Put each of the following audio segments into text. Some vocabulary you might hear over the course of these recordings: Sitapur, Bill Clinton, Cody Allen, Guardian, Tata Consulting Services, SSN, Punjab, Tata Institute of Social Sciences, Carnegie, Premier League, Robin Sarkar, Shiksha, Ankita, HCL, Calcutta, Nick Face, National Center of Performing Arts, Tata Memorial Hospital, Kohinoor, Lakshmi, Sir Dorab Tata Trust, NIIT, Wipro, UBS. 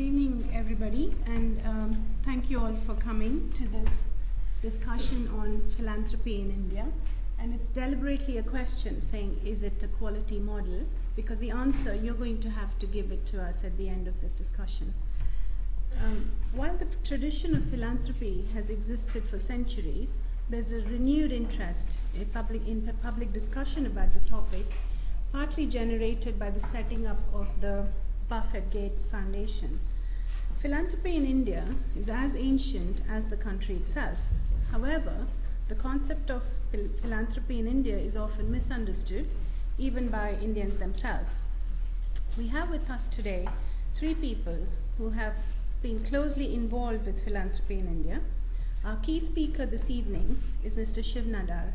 evening, everybody, and thank you all for coming to this discussion on philanthropy in India. And it's deliberately a question saying, is it a quality model? Because the answer, you're going to have to give it to us at the end of this discussion. While the tradition of philanthropy has existed for centuries, there's a renewed interest in public discussion about the topic, partly generated by the setting up of the Buffett-Gates Foundation. Philanthropy in India is as ancient as the country itself. However, the concept of philanthropy in India is often misunderstood, even by Indians themselves. We have with us today three people who have been closely involved with philanthropy in India. Our key speaker this evening is Mr. Shiv Nadar.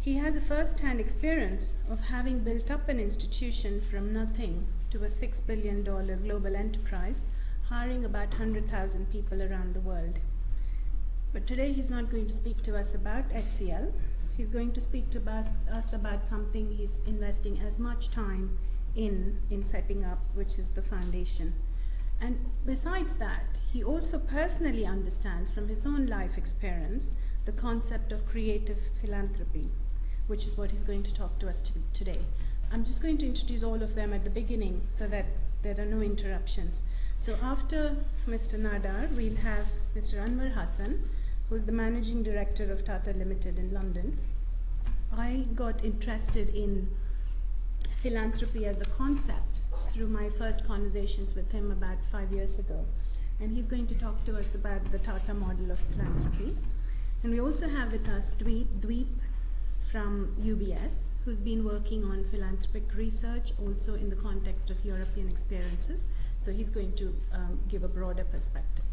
He has a first-hand experience of having built up an institution from nothing to a $6 billion global enterprise, hiring about 100,000 people around the world. But today he's not going to speak to us about HCL. He's going to speak to us about something he's investing as much time in setting up, which is the foundation. And besides that, he also personally understands from his own life experience the concept of creative philanthropy, which is what he's going to talk to us today. I'm just going to introduce all of them at the beginning so that there are no interruptions. So after Mr. Nadar, we'll have Mr. Anwar Hasan, who's the Managing Director of Tata Limited in London. I got interested in philanthropy as a concept through my first conversations with him about 5 years ago. And he's going to talk to us about the Tata model of philanthropy. And we also have with us Dweep from UBS, who's been working on philanthropic research also in the context of European experiences. So he's going to give a broader perspective.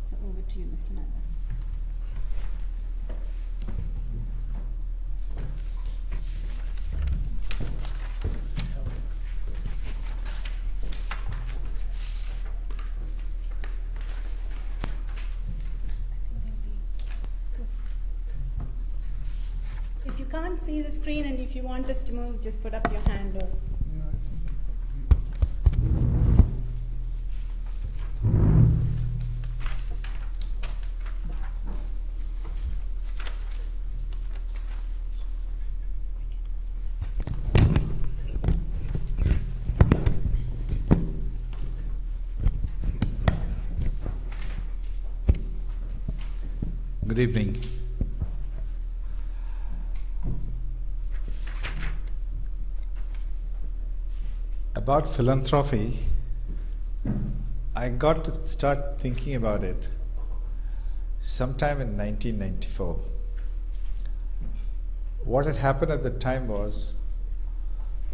So over to you, Mr. Nadar. If you can't see the screen and if you want us to move, just put up your hand or good evening. About philanthropy, I got to start thinking about it sometime in 1994. What had happened at the time was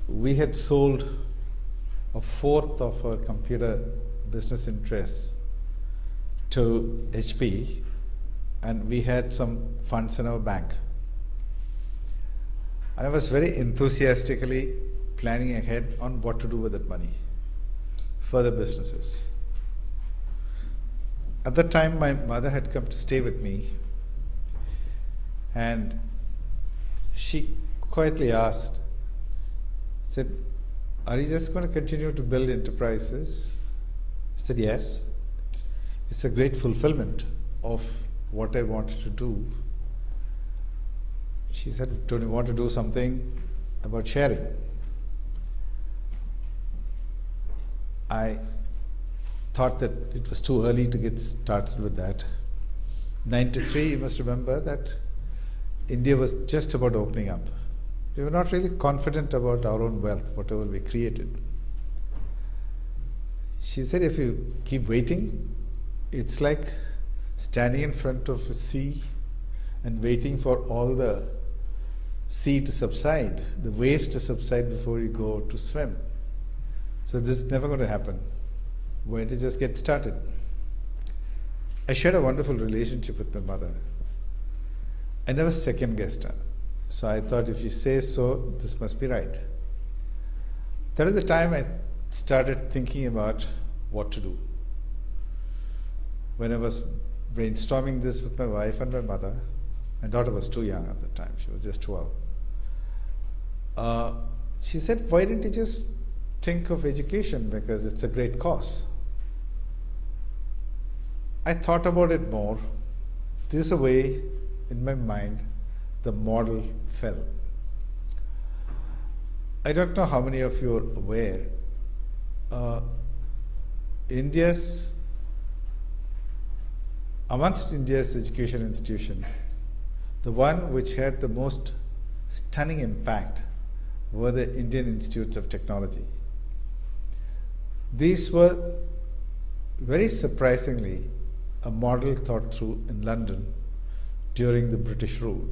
we had sold a fourth of our computer business interests to HP, and we had some funds in our bank. And I was very enthusiastically planning ahead on what to do with that money, further businesses. At that time, my mother had come to stay with me, and she quietly asked, said, "Are you just going to continue to build enterprises?" I said, "Yes. It's a great fulfillment of what I wanted to do." She said, "Don't you want to do something about sharing?" I thought that it was too early to get started with that. 93, you must remember that India was just about opening up. We were not really confident about our own wealth, whatever we created. She said, "If you keep waiting, it's like standing in front of a sea and waiting for all the sea to subside, the waves to subside before you go to swim. So this is never going to happen. Why don't you just get started?" I shared a wonderful relationship with my mother. I never second-guessed her. So I thought, if she says so, this must be right. That was the time I started thinking about what to do. When I was brainstorming this with my wife and my mother. My daughter was too young at the time. She was just 12. She said, "Why didn't you just think of education, because it's a great cause?" I thought about it more. This way, in my mind, the model fell. I don't know how many of you are aware, amongst India's education institution, the one which had the most stunning impact were the Indian Institutes of Technology. These were, very surprisingly, a model thought through in London during the British rule.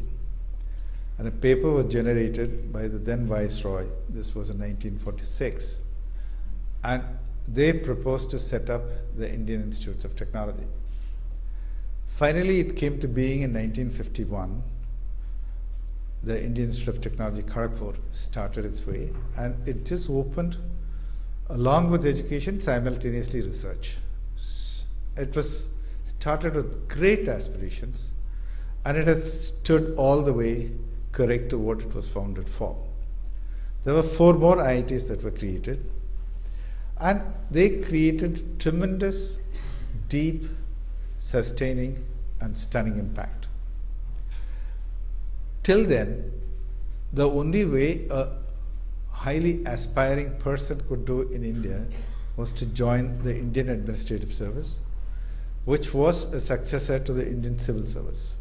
And a paper was generated by the then Viceroy, this was in 1946, and they proposed to set up the Indian Institutes of Technology. Finally, it came to being in 1951. The Indian Institute of Technology, Kharagpur, started its way, and it just opened, along with education, simultaneously research. It was started with great aspirations, and it has stood all the way correct to what it was founded for. There were 4 more IITs that were created, and they created tremendous, deep, sustaining, and stunning impact. Till then, the only way a highly aspiring person could do in India was to join the Indian Administrative Service, which was a successor to the Indian Civil Service.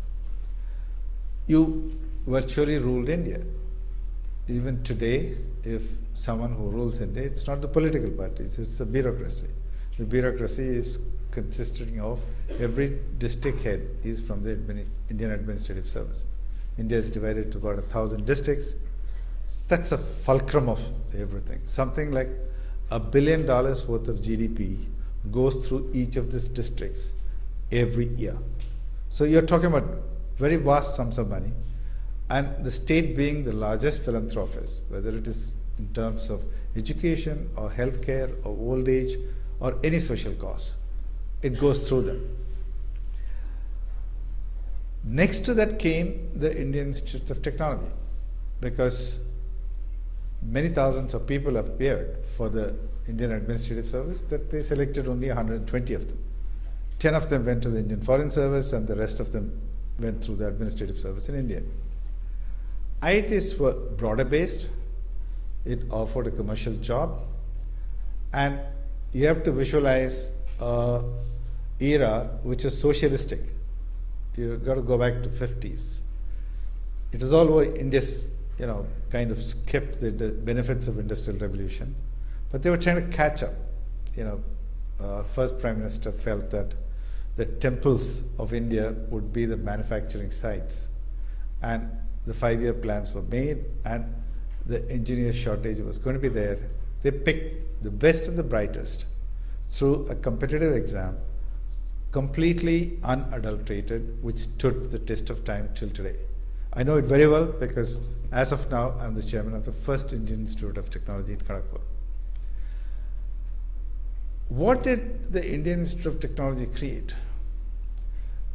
You virtually ruled India. Even today, if someone who rules India, it's not the political parties, it's the bureaucracy. The bureaucracy is consisting of every district head is from the Indian Administrative Service. India is divided to about 1,000 districts. That's a fulcrum of everything. Something like $1 billion worth of GDP goes through each of these districts every year. So you're talking about very vast sums of money, and the state being the largest philanthropist, whether it is in terms of education or healthcare or old age or any social cause, it goes through them. Next to that came the Indian Institutes of Technology, because many thousands of people appeared for the Indian Administrative Service that they selected only 120 of them. 10 of them went to the Indian Foreign Service and the rest of them went through the Administrative Service in India. IITs were broader based, it offered a commercial job, and you have to visualize an era which is socialistic. You've got to go back to the 50s. It was all over India's, kind of skipped the benefits of Industrial Revolution, but they were trying to catch up. First Prime Minister felt that the temples of India would be the manufacturing sites, and the 5-year plans were made, and the engineer shortage was going to be there. They picked the best and the brightest through a competitive exam, completely unadulterated, which stood the test of time till today. I know it very well because as of now, I'm the chairman of the first Indian Institute of Technology in Kharagpur. What did the Indian Institute of Technology create?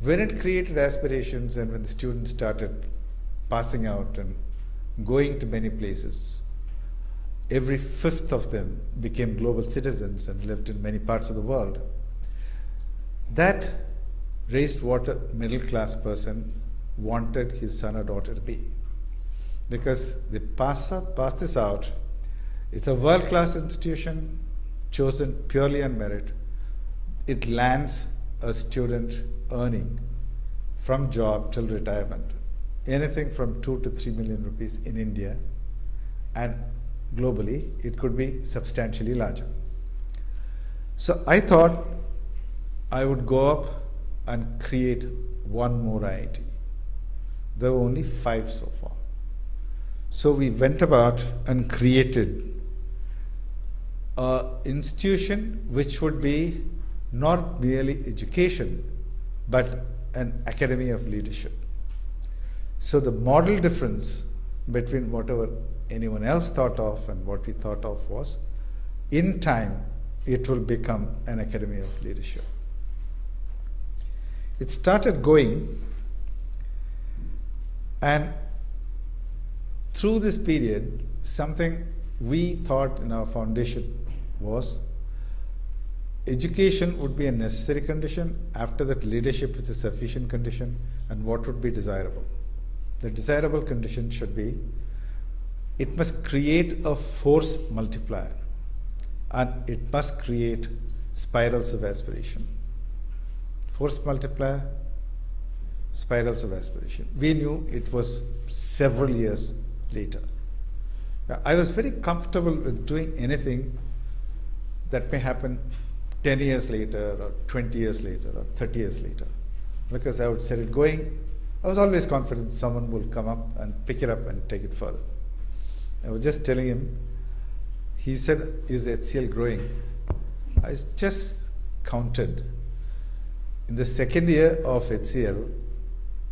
When it created aspirations and when the students started passing out and going to many places, every 5th of them became global citizens and lived in many parts of the world. That raised what a middle-class person wanted his son or daughter to be. Because they pass this out. It's a world-class institution, chosen purely on merit. It lands a student earning from job till retirement, anything from 2 to 3 million rupees in India, and globally it could be substantially larger. So I thought I would go up and create one more IIT. There were only 5 so far. So we went about and created an institution which would be not merely education, but an academy of leadership. So the model difference between whatever anyone else thought of and what we thought of was, in time, it will become an academy of leadership. It started going, and through this period, something we thought in our foundation was education would be a necessary condition. After that, leadership is a sufficient condition. And what would be desirable? The desirable condition should be, it must create a force multiplier, and it must create spirals of aspiration. Force multiplier, spirals of aspiration. We knew it was several years later. Now, I was very comfortable with doing anything that may happen 10 years later, or 20 years later, or 30 years later, because I would set it going. I was always confident someone will come up and pick it up and take it further. I was just telling him, he said, is HCL growing? I just counted. In the second year of HCL,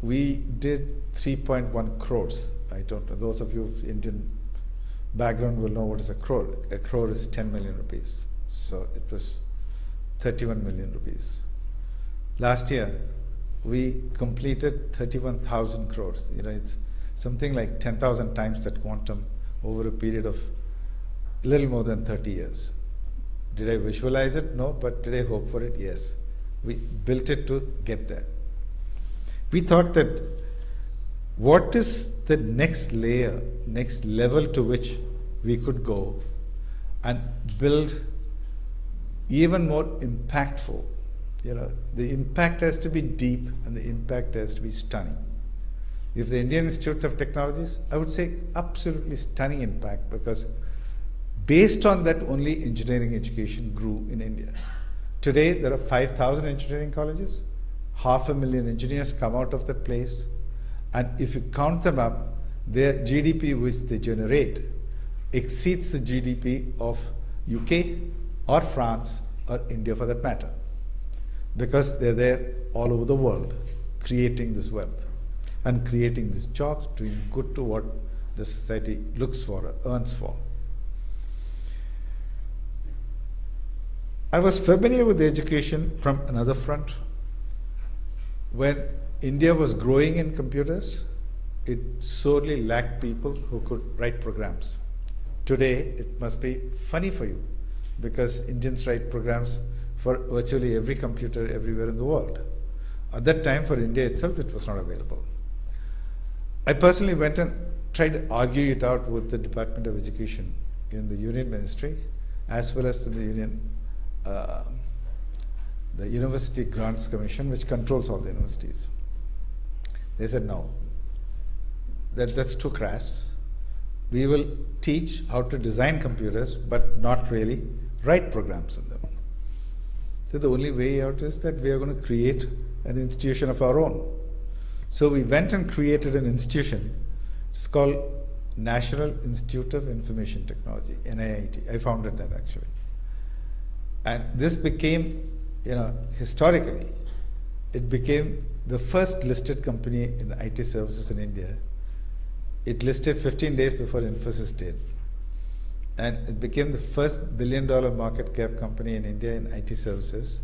we did 3.1 crores. I don't know, those of you with Indian background will know what is a crore. A crore is 10 million rupees. So it was 31 million rupees. Last year, we completed 31,000 crores. You know, it's something like 10,000 times that quantum over a period of a little more than 30 years. Did I visualize it? No, but did I hope for it? Yes. We built it to get there. We thought that what is the next layer, next level to which we could go and build even more impactful. You know, the impact has to be deep and the impact has to be stunning. If the Indian Institute of Technologies, I would say absolutely stunning impact, because based on that only engineering education grew in India. Today there are 5,000 engineering colleges, 500,000 engineers come out of that place, and if you count them up, their GDP which they generate exceeds the GDP of UK or France or India for that matter, because they're there all over the world creating this wealth and creating these jobs, doing good to what the society looks for or earns for. I was familiar with education from another front. When India was growing in computers, it sorely lacked people who could write programs. Today, it must be funny for you, because Indians write programs for virtually every computer everywhere in the world. At that time, for India itself, it was not available. I personally went and tried to argue it out with the Department of Education in the Union Ministry, as well as in the Union, the University Grants Commission, which controls all the universities. They said, no, that's too crass. We will teach how to design computers, but not really write programs in them. So the only way out is that we are going to create an institution of our own. So we went and created an institution. It's called National Institute of Information Technology, NIIT. I founded that actually. And this became, you know, historically, it became the first listed company in IT services in India. It listed 15 days before Infosys did. And it became the first billion-dollar market cap company in India in IT services.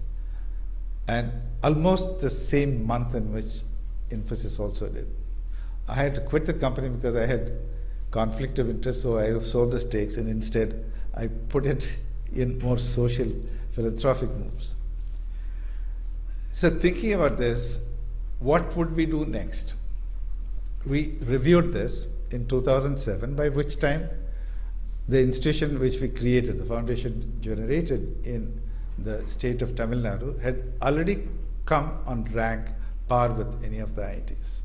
And almost the same month in which Infosys also did. I had to quit the company because I had conflict of interest, so I sold the stakes and instead I put it in more social philanthropic moves. So thinking about this, what would we do next? We reviewed this in 2007, by which time the institution which we created, the foundation generated in the state of Tamil Nadu, had already come on rank par with any of the IITs.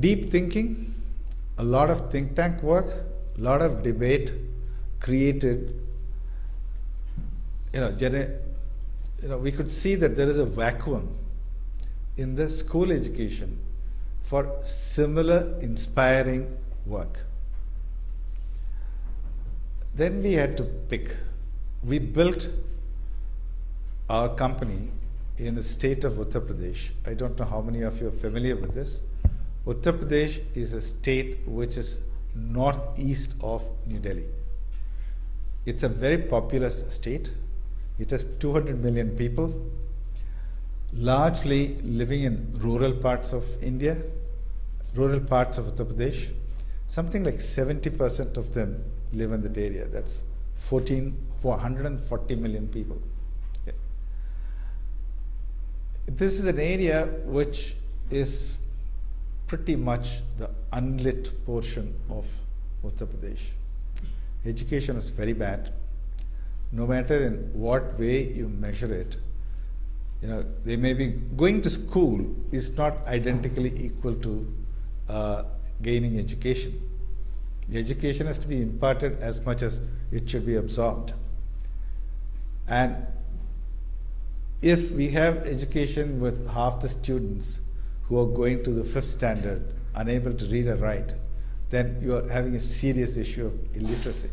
Deep thinking, a lot of think tank work, a lot of debate created, we could see that there is a vacuum in the school education for similar inspiring work. Then we had to pick. We built our company in the state of Uttar Pradesh. I don't know how many of you are familiar with this. Uttar Pradesh is a state which is northeast of New Delhi. It's a very populous state. It has 200 million people, largely living in rural parts of India, rural parts of Uttar Pradesh. something like 70% of them live in that area. That's 440 million people. Okay. This is an area which is pretty much the unlit portion of Uttar Pradesh. Education is very bad. No matter in what way you measure it, you know, they may be going to school is not identically equal to gaining education. The education has to be imparted as much as it should be absorbed. And if we have education with half the students who are going to the 5th standard, unable to read or write, then you are having a serious issue of illiteracy.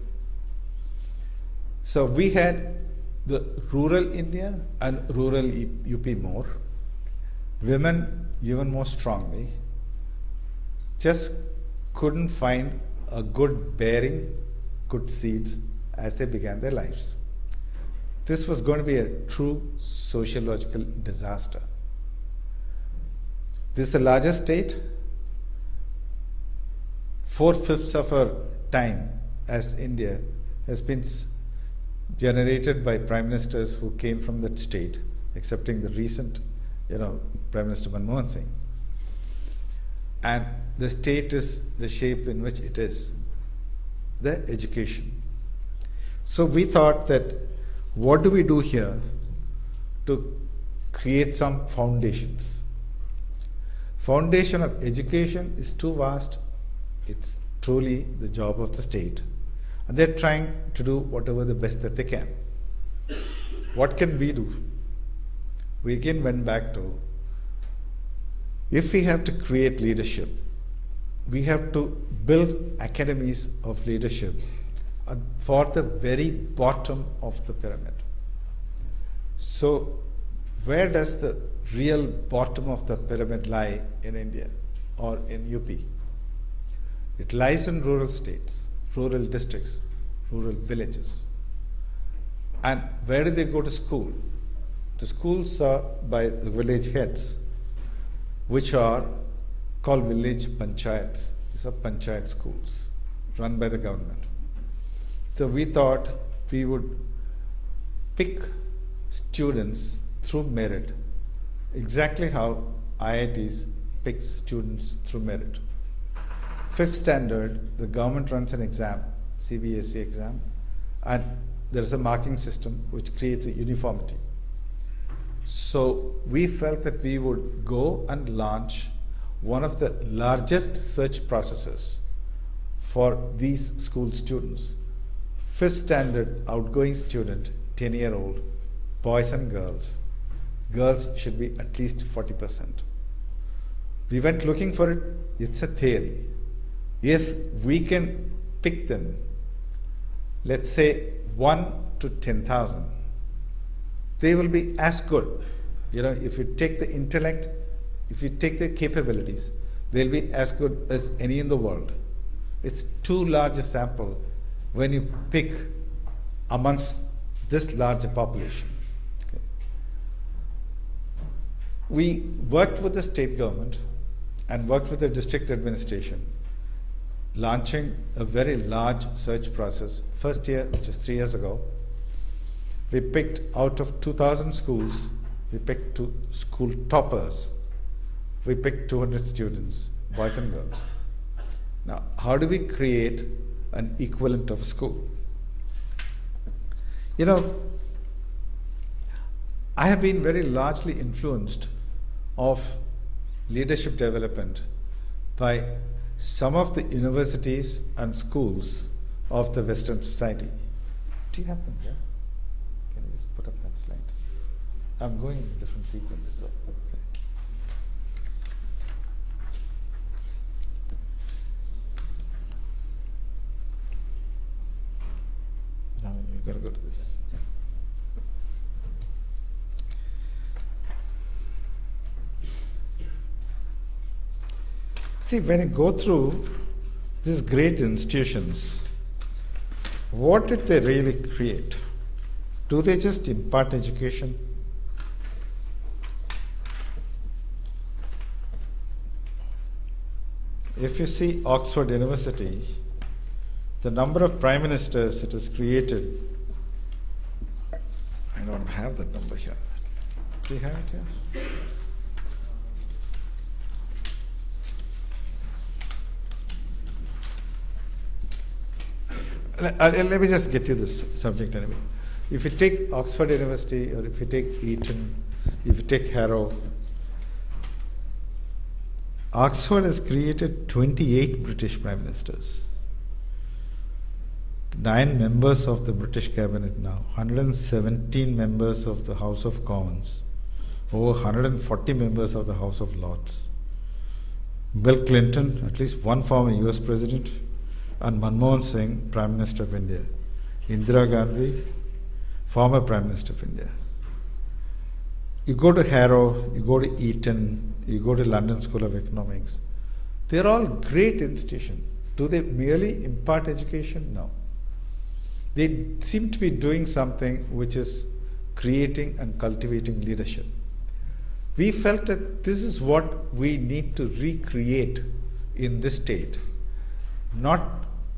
So we had the rural India and rural UP more, women even more strongly, just couldn't find a good bearing, good seeds as they began their lives. This was going to be a true sociological disaster. This is the largest state. 4/5 of our time as India has been generated by prime ministers who came from that state, excepting the recent, you know, Prime Minister Manmohan Singh. And the state is the shape in which it is, the education. So we thought that what do we do here to create some foundations? Foundation of education is too vast. It's truly the job of the state. And they're trying to do whatever the best that they can. What can we do? We again went back to, if we have to create leadership, we have to build academies of leadership for the very bottom of the pyramid. So where does the real bottom of the pyramid lie in India or in UP? It lies in rural states, rural districts, rural villages. And where do they go to school? The schools are by the village heads, which are called village panchayats. These are panchayat schools run by the government. So we thought we would pick students through merit, exactly how IITs pick students through merit. 5th standard, the government runs an exam, CBSE exam, and there's a marking system which creates a uniformity. So we felt that we would go and launch one of the largest search processes for these school students. 5th standard outgoing student, 10-year-old, boys and girls. Girls should be at least 40%. We went looking for it. It's a theory. If we can pick them, let's say 1 to 10,000, they will be as good. You know, if you take the intellect, if you take their capabilities, they'll be as good as any in the world. It's too large a sample when you pick amongst this larger population. Okay. We worked with the state government and worked with the district administration, launching a very large search process. First year, which is 3 years ago, we picked out of 2,000 schools, we picked two school toppers. We picked 200 students, boys and girls. Now, how do we create an equivalent of a school? You know, I have been very largely influenced of leadership development by some of the universities and schools of the Western society. Do you have them here? Can you just put up that slide? I'm going in different sequences. Okay. Now you've got to go to this. See, when you go through these great institutions, what did they really create? Do they just impart education? If you see Oxford University, the number of prime ministers it has created, I don't have that number here. Do you have it here? Let me just get you this subject anyway. If you take Oxford University, or if you take Eton, if you take Harrow, Oxford has created 28 British prime ministers, 9 members of the British cabinet now, 117 members of the House of Commons, over 140 members of the House of Lords. Bill Clinton, at least one former US president, and Manmohan Singh, Prime Minister of India. Indira Gandhi, former Prime Minister of India. You go to Harrow, you go to Eton, you go to London School of Economics. They're all great institutions. Do they merely impart education? No. They seem to be doing something which is creating and cultivating leadership. We felt that this is what we need to recreate in this state. Not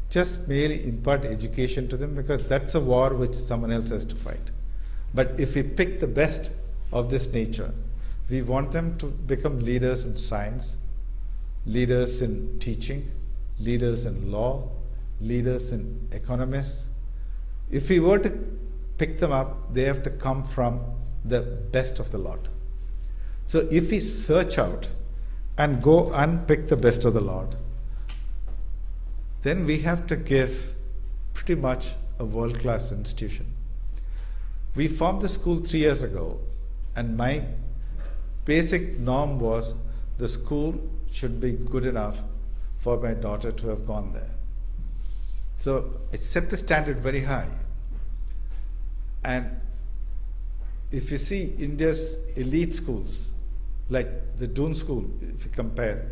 just merely impart education to them, because that's a war which someone else has to fight. But if we pick the best of this nature, we want them to become leaders in science, leaders in teaching, leaders in law, leaders in economists. If we were to pick them up, they have to come from the best of the lot. So if we search out and go and pick the best of the lot, then we have to give pretty much a world-class institution. We formed the school 3 years ago, and my basic norm was the school should be good enough for my daughter to have gone there. So I set the standard very high. And if you see India's elite schools, like the Doon School, if you compare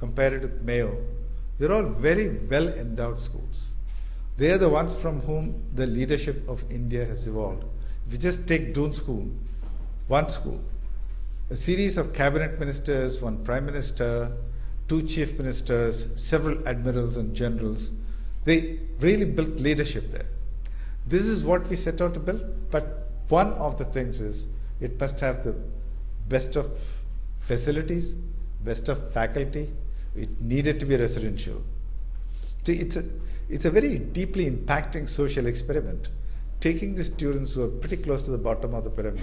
it with Mayo, they're all very well-endowed schools. They are the ones from whom the leadership of India has evolved. If you just take Doon School, one school, a series of cabinet ministers, one prime minister, 2 chief ministers, several admirals and generals, they really built leadership there. This is what we set out to build, but one of the things is it must have the best of facilities, best of faculty. It needed to be residential. So it's a very deeply impacting social experiment, taking the students who are pretty close to the bottom of the pyramid,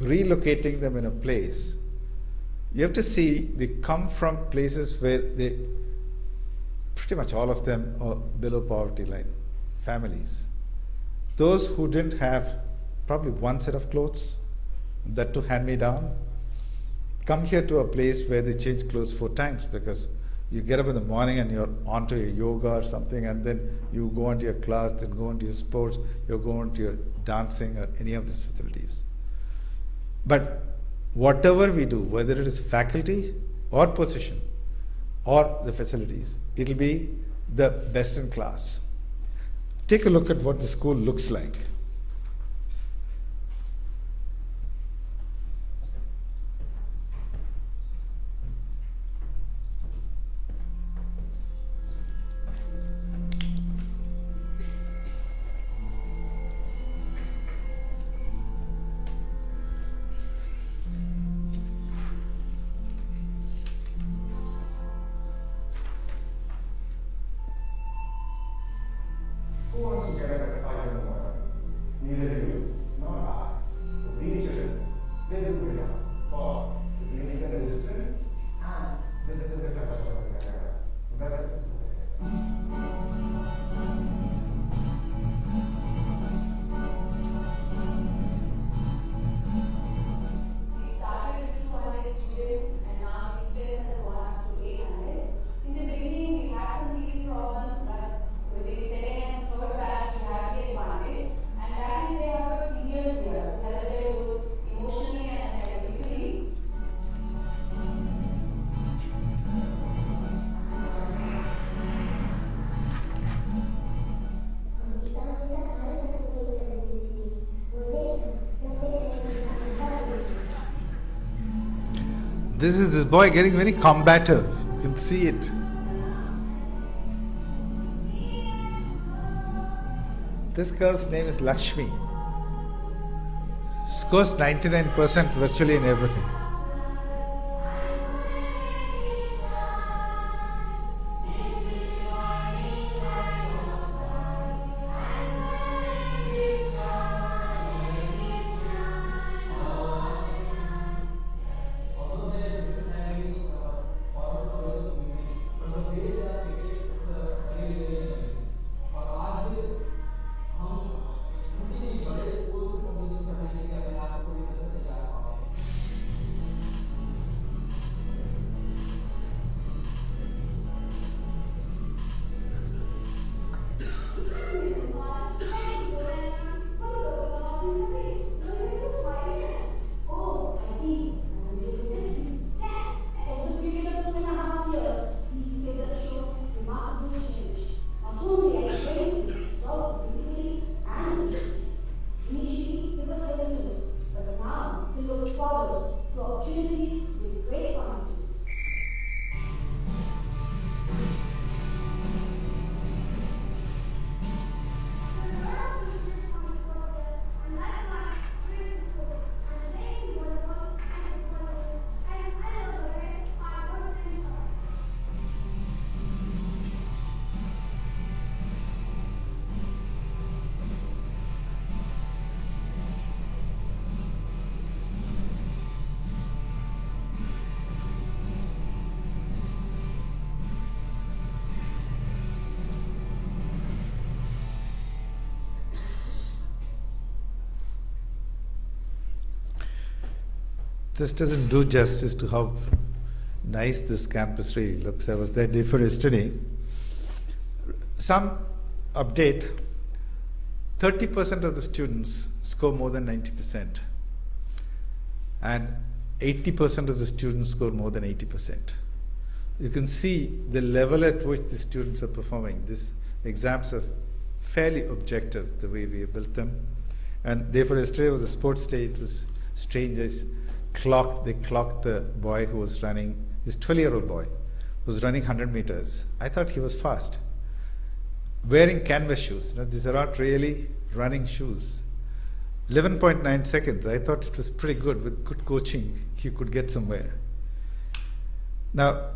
relocating them in a place. You have to see they come from places where they, pretty much all of them are below poverty line, families. Those who didn't have probably one set of clothes, that too hand-me-down, come here to a place where they change clothes 4 times, because you get up in the morning and you're onto your yoga or something, and then you go onto your class, then go onto your sports, you go onto your dancing or any of these facilities. But whatever we do, whether it is faculty or position or the facilities, it'll be the best in class. Take a look at what the school looks like. This is this boy getting very combative. You can see it. This girl's name is Lakshmi. She scores 99% virtually in everything. This doesn't do justice to how nice this campus really looks. I was there day for yesterday. Some update, 30% of the students score more than 90%. And 80% of the students score more than 80%. You can see the level at which the students are performing. These exams are fairly objective, the way we built them. And day for yesterday was a sports day. It was strange. They clocked the boy who was running, this 12-year-old boy was running 100 meters. I thought he was fast, wearing canvas shoes. Now, these are not really running shoes. 11.9 seconds, I thought it was pretty good. With good coaching, he could get somewhere. Now,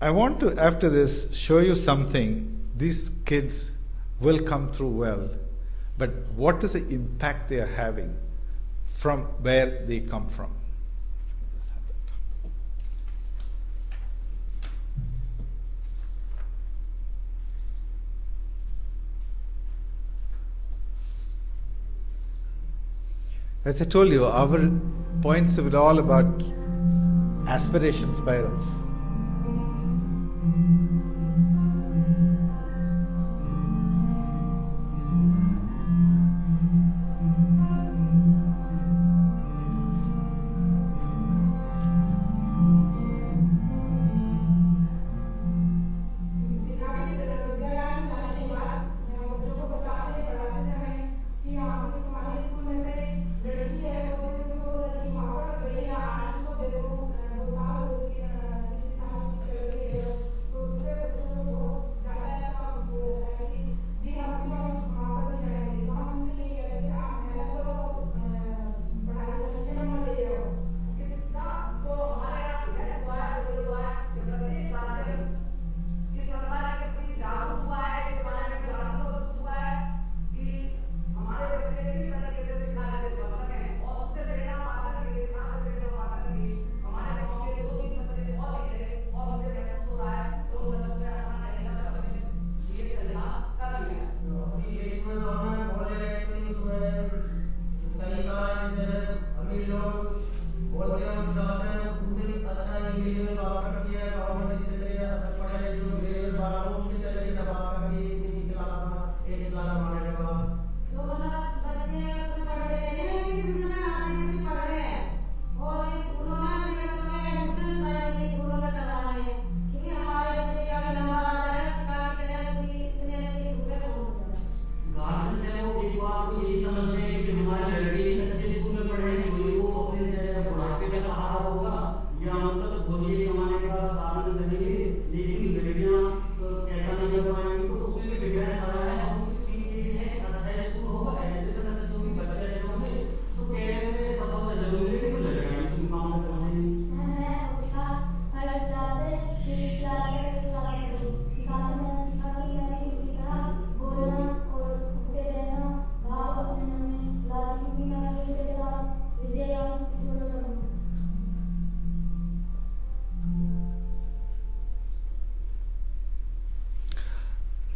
I want to, after this, show you something. These kids will come through well, but what is the impact they are having from where they come from? As I told you, our points were all about aspiration spirals.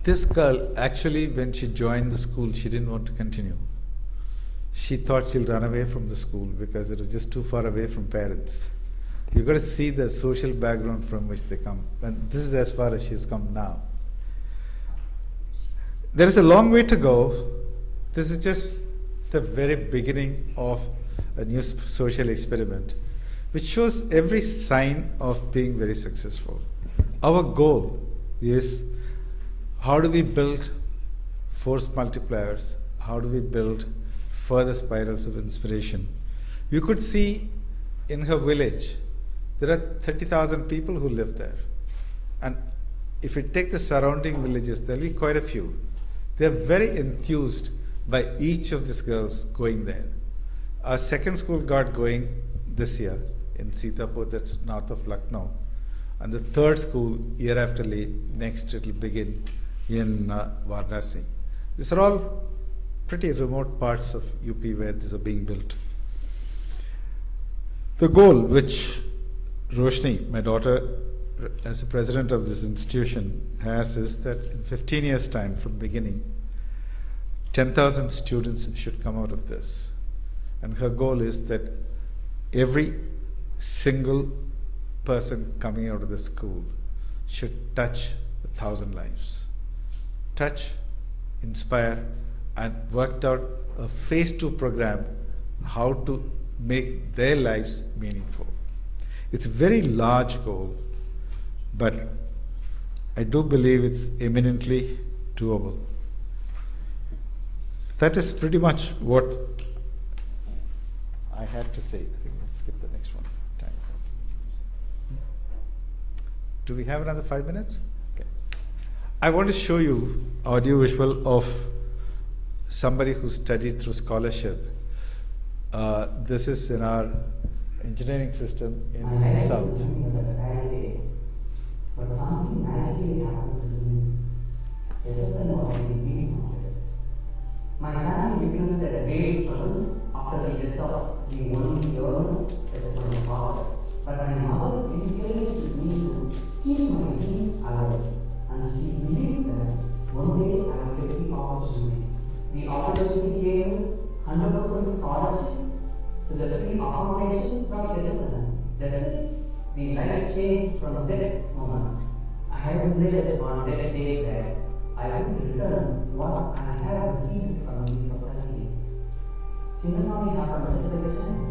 This girl, actually, when she joined the school, she didn't want to continue. She thought she'll run away from the school because it was just too far away from parents. You've got to see the social background from which they come. And this is as far as she's come now. There is a long way to go. This is just the very beginning of a new social experiment, which shows every sign of being very successful. Our goal is, how do we build force multipliers? How do we build further spirals of inspiration? You could see in her village, there are 30,000 people who live there. And if you take the surrounding villages, there'll be quite a few. They're very enthused by each of these girls going there. Our second school got going this year in Sitapur, that's north of Lucknow. And the third school, year after next, it'll begin in Varanasi. These are all pretty remote parts of UP where these are being built. The goal which Roshni, my daughter, as the president of this institution, has is that in 15 years' time from beginning, 10,000 students should come out of this. And her goal is that every single person coming out of the school should touch 1,000 lives. Touch, inspire, and worked out a phase 2 program how to make their lives meaningful. It's a very large goal, but I do believe it's eminently doable. That is pretty much what I had to say. I think let's skip the next one. Time's up. Do we have another 5 minutes? Okay. I want to show you audio visual of somebody who studied through scholarship. This is in our engineering system in South. My family begins at a very soon after the death of the only girl that is my father. But my mother encouraged me to keep my dreams alive, and she believed that one day I would get the opportunity. The opportunity gave 100% scholarship to the Free Accommodation from SSN. That's it. The life changed from that moment. I have lived on that day that I would return what I have received from this society. Children only have a particular chance.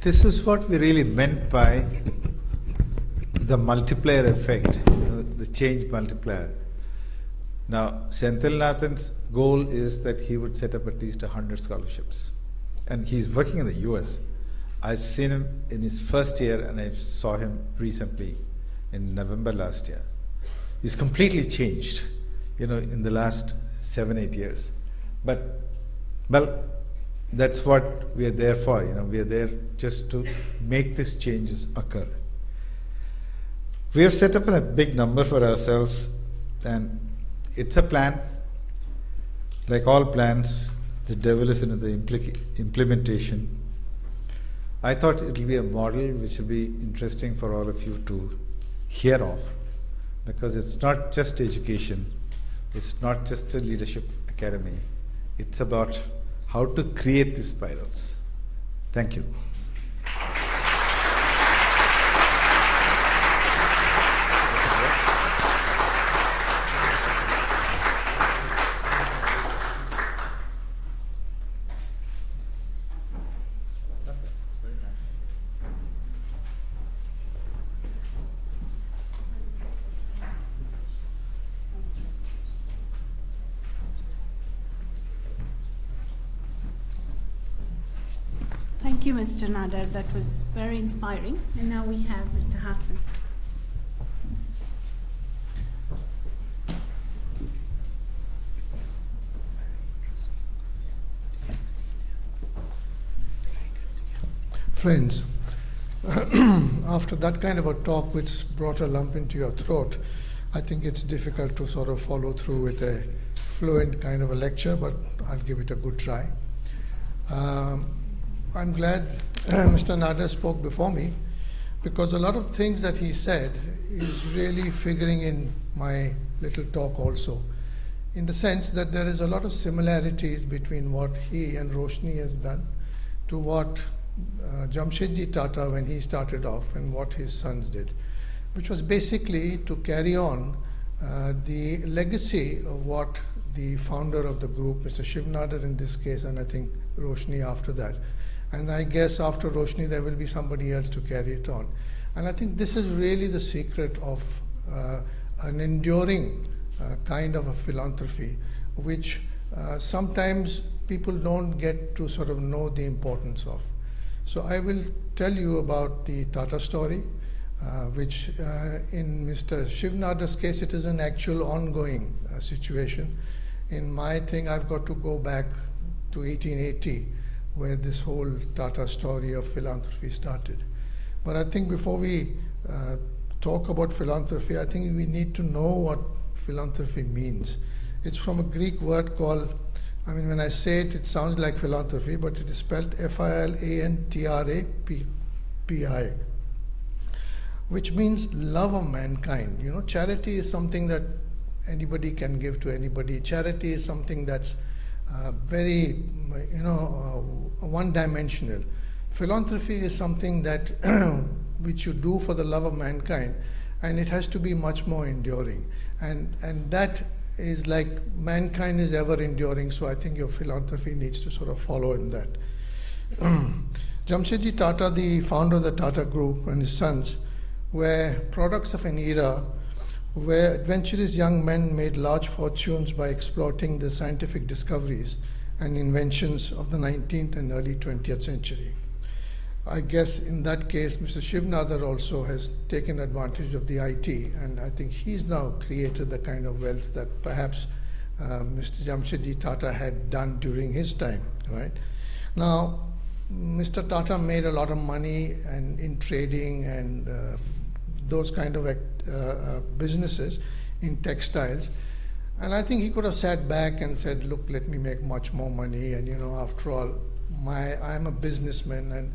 This is what we really meant by the multiplier effect, the change multiplier. Now, Senthil Nathan's goal is that he would set up at least 100 scholarships. And he's working in the US. I've seen him in his first year, and I saw him recently in November last year. He's completely changed, you know, in the last 7-8 years. But, well, that's what we are there for, you know, we are there just to make these changes occur. We have set up a big number for ourselves, and it's a plan. Like all plans, the devil is in the implementation. I thought it will be a model which will be interesting for all of you to hear of, because it's not just education, it's not just a leadership academy, it's about how to create these spirals. Thank you. you, Mr. Nadar. That was very inspiring. And now we have Mr. Hasan. Friends, after that kind of a talk which brought a lump into your throat, I think it's difficult to sort of follow through with a fluent kind of a lecture, but I'll give it a good try. I'm glad Mr. Nadar spoke before me, because a lot of things that he said is really figuring in my little talk also, in the sense that there is a lot of similarities between what he and Roshni has done to what Jamsetji Tata, when he started off, and what his sons did, which was basically to carry on the legacy of what the founder of the group, Mr. Shiv Nadar in this case, and I think Roshni after that. And I guess after Roshni there will be somebody else to carry it on. And I think this is really the secret of an enduring kind of a philanthropy, which sometimes people don't get to sort of know the importance of. So I will tell you about the Tata story, which in Mr. Shiv Nadar's case, it is an actual ongoing situation. In my thing, I've got to go back to 1880, where this whole Tata story of philanthropy started. But I think before we talk about philanthropy, I think we need to know what philanthropy means. It's from a Greek word called, I mean, when I say it, it sounds like philanthropy, but it is spelled F-I-L-A-N-T-R-A-P-I. Which means love of mankind. You know, charity is something that anybody can give to anybody. Charity is something that's very, you know, one-dimensional. Philanthropy is something that which you do for the love of mankind, and it has to be much more enduring. And that is like mankind is ever enduring. So I think your philanthropy needs to sort of follow in that. Jamsetji Tata, the founder of the Tata Group, and his sons were products of an era where adventurous young men made large fortunes by exploiting the scientific discoveries and inventions of the 19th and early 20th century. I guess in that case, Mr. Shiv Nadar also has taken advantage of the IT, and I think he's now created the kind of wealth that perhaps Mr. Jamsetji Tata had done during his time, right? Now, Mr. Tata made a lot of money and in trading and those kind of businesses in textiles, and I think he could have sat back and said, look, let me make much more money, and you know, after all, I'm a businessman and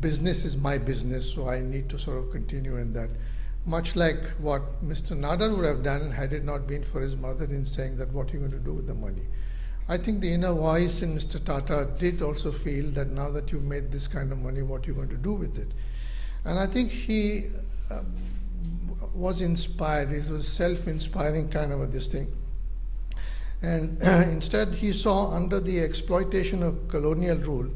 business is my business, so I need to sort of continue in that. Much like what Mr. Nadar would have done had it not been for his mother in saying that what are you going to do with the money? I think the inner voice in Mr. Tata did also feel that now that you've made this kind of money, what are you going to do with it? And I think he was inspired. He was self-inspiring kind of this thing. And instead he saw under the exploitation of colonial rule,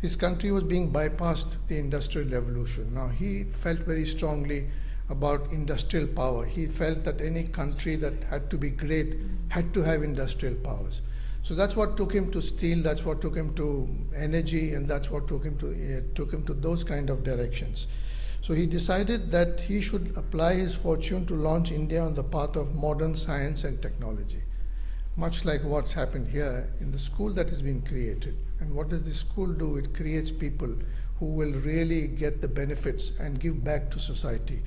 his country was being bypassed the Industrial Revolution. Now he felt very strongly about industrial power. He felt that any country that had to be great had to have industrial powers. So that's what took him to steel, that's what took him to energy, and that's what took him to those kind of directions. So he decided that he should apply his fortune to launch India on the path of modern science and technology. Much like what's happened here in the school that has been created. And what does the school do? It creates people who will really get the benefits and give back to society.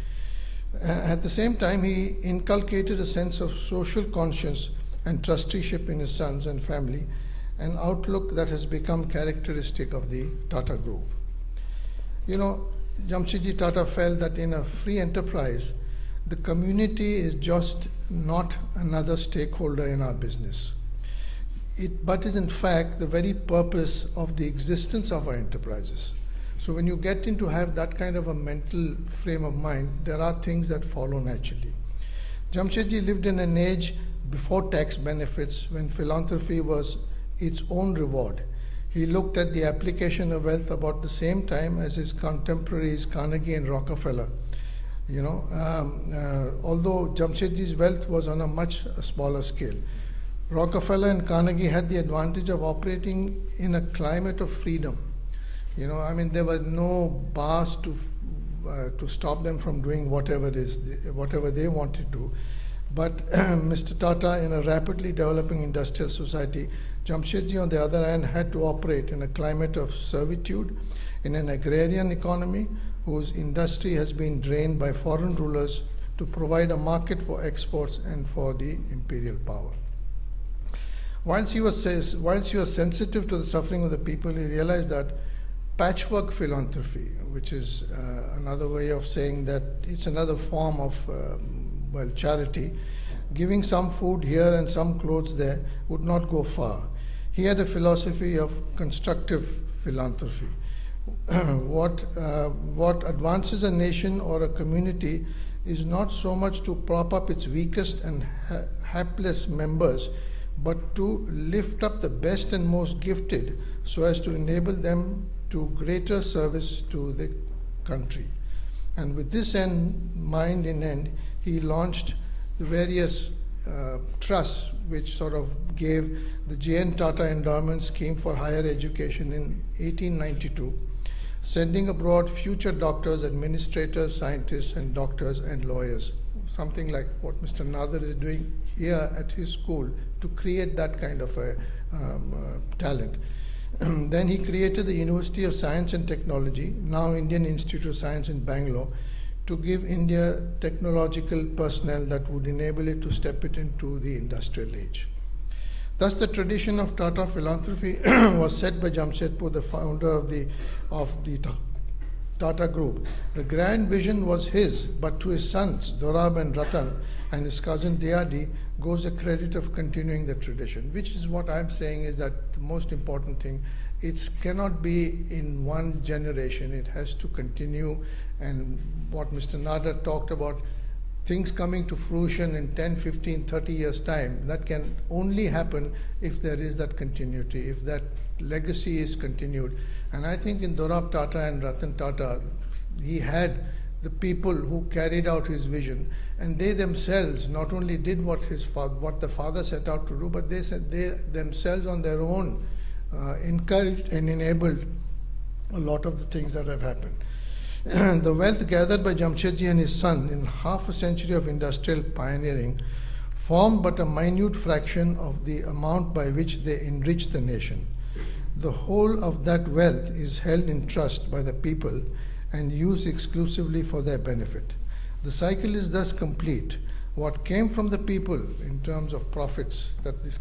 At the same time, he inculcated a sense of social conscience and trusteeship in his sons and family, an outlook that has become characteristic of the Tata Group. You know, Jamsetji Tata felt that in a free enterprise, the community is just not another stakeholder in our business. But is in fact the very purpose of the existence of our enterprises. So when you get into have that kind of a mental frame of mind, there are things that follow naturally. Jamsetji lived in an age before tax benefits, when philanthropy was its own reward. He looked at the application of wealth about the same time as his contemporaries Carnegie and Rockefeller. You know, although Jamsetji's wealth was on a much smaller scale. Rockefeller and Carnegie had the advantage of operating in a climate of freedom. You know, I mean, there were no bars to stop them from doing whatever they wanted to. But Mr. Tata, in a rapidly developing industrial society, Jamsetji, on the other hand, had to operate in a climate of servitude, in an agrarian economy whose industry has been drained by foreign rulers to provide a market for exports and for the imperial power. Whilst he was sensitive to the suffering of the people, he realized that patchwork philanthropy, which is another way of saying that it's another form of well, charity, giving some food here and some clothes there would not go far. He had a philosophy of constructive philanthropy. What advances a nation or a community is not so much to prop up its weakest and hapless members, but to lift up the best and most gifted so as to enable them to greater service to the country. And with this in mind, he launched the various trusts which sort of gave the J.N. Tata Endowment Scheme for Higher Education in 1892, sending abroad future doctors, administrators, scientists, and doctors and lawyers, something like what Mr. Nadar is doing here at his school to create that kind of a talent. Then he created the University of Science and Technology, now Indian Institute of Science in Bangalore, to give India technological personnel that would enable it to step into the industrial age. Thus, the tradition of Tata philanthropy was set by Jamsetji, the founder of the Tata Group. The grand vision was his, but to his sons, Dorab and Ratan, and his cousin Dadi, goes the credit of continuing the tradition, which is what I'm saying is that the most important thing. It cannot be in one generation. It has to continue, and what Mr. Nadar talked about, things coming to fruition in 10, 15, 30 years' time, that can only happen if there is that continuity, if that legacy is continued. And I think in Dorab Tata and Ratan Tata, he had the people who carried out his vision, and they themselves not only did what the father set out to do, but they said they themselves on their own encouraged and enabled a lot of the things that have happened. The wealth gathered by Jamsetji and his son in half a century of industrial pioneering formed but a minute fraction of the amount by which they enriched the nation. The whole of that wealth is held in trust by the people and used exclusively for their benefit. The cycle is thus complete. What came from the people in terms of profits that the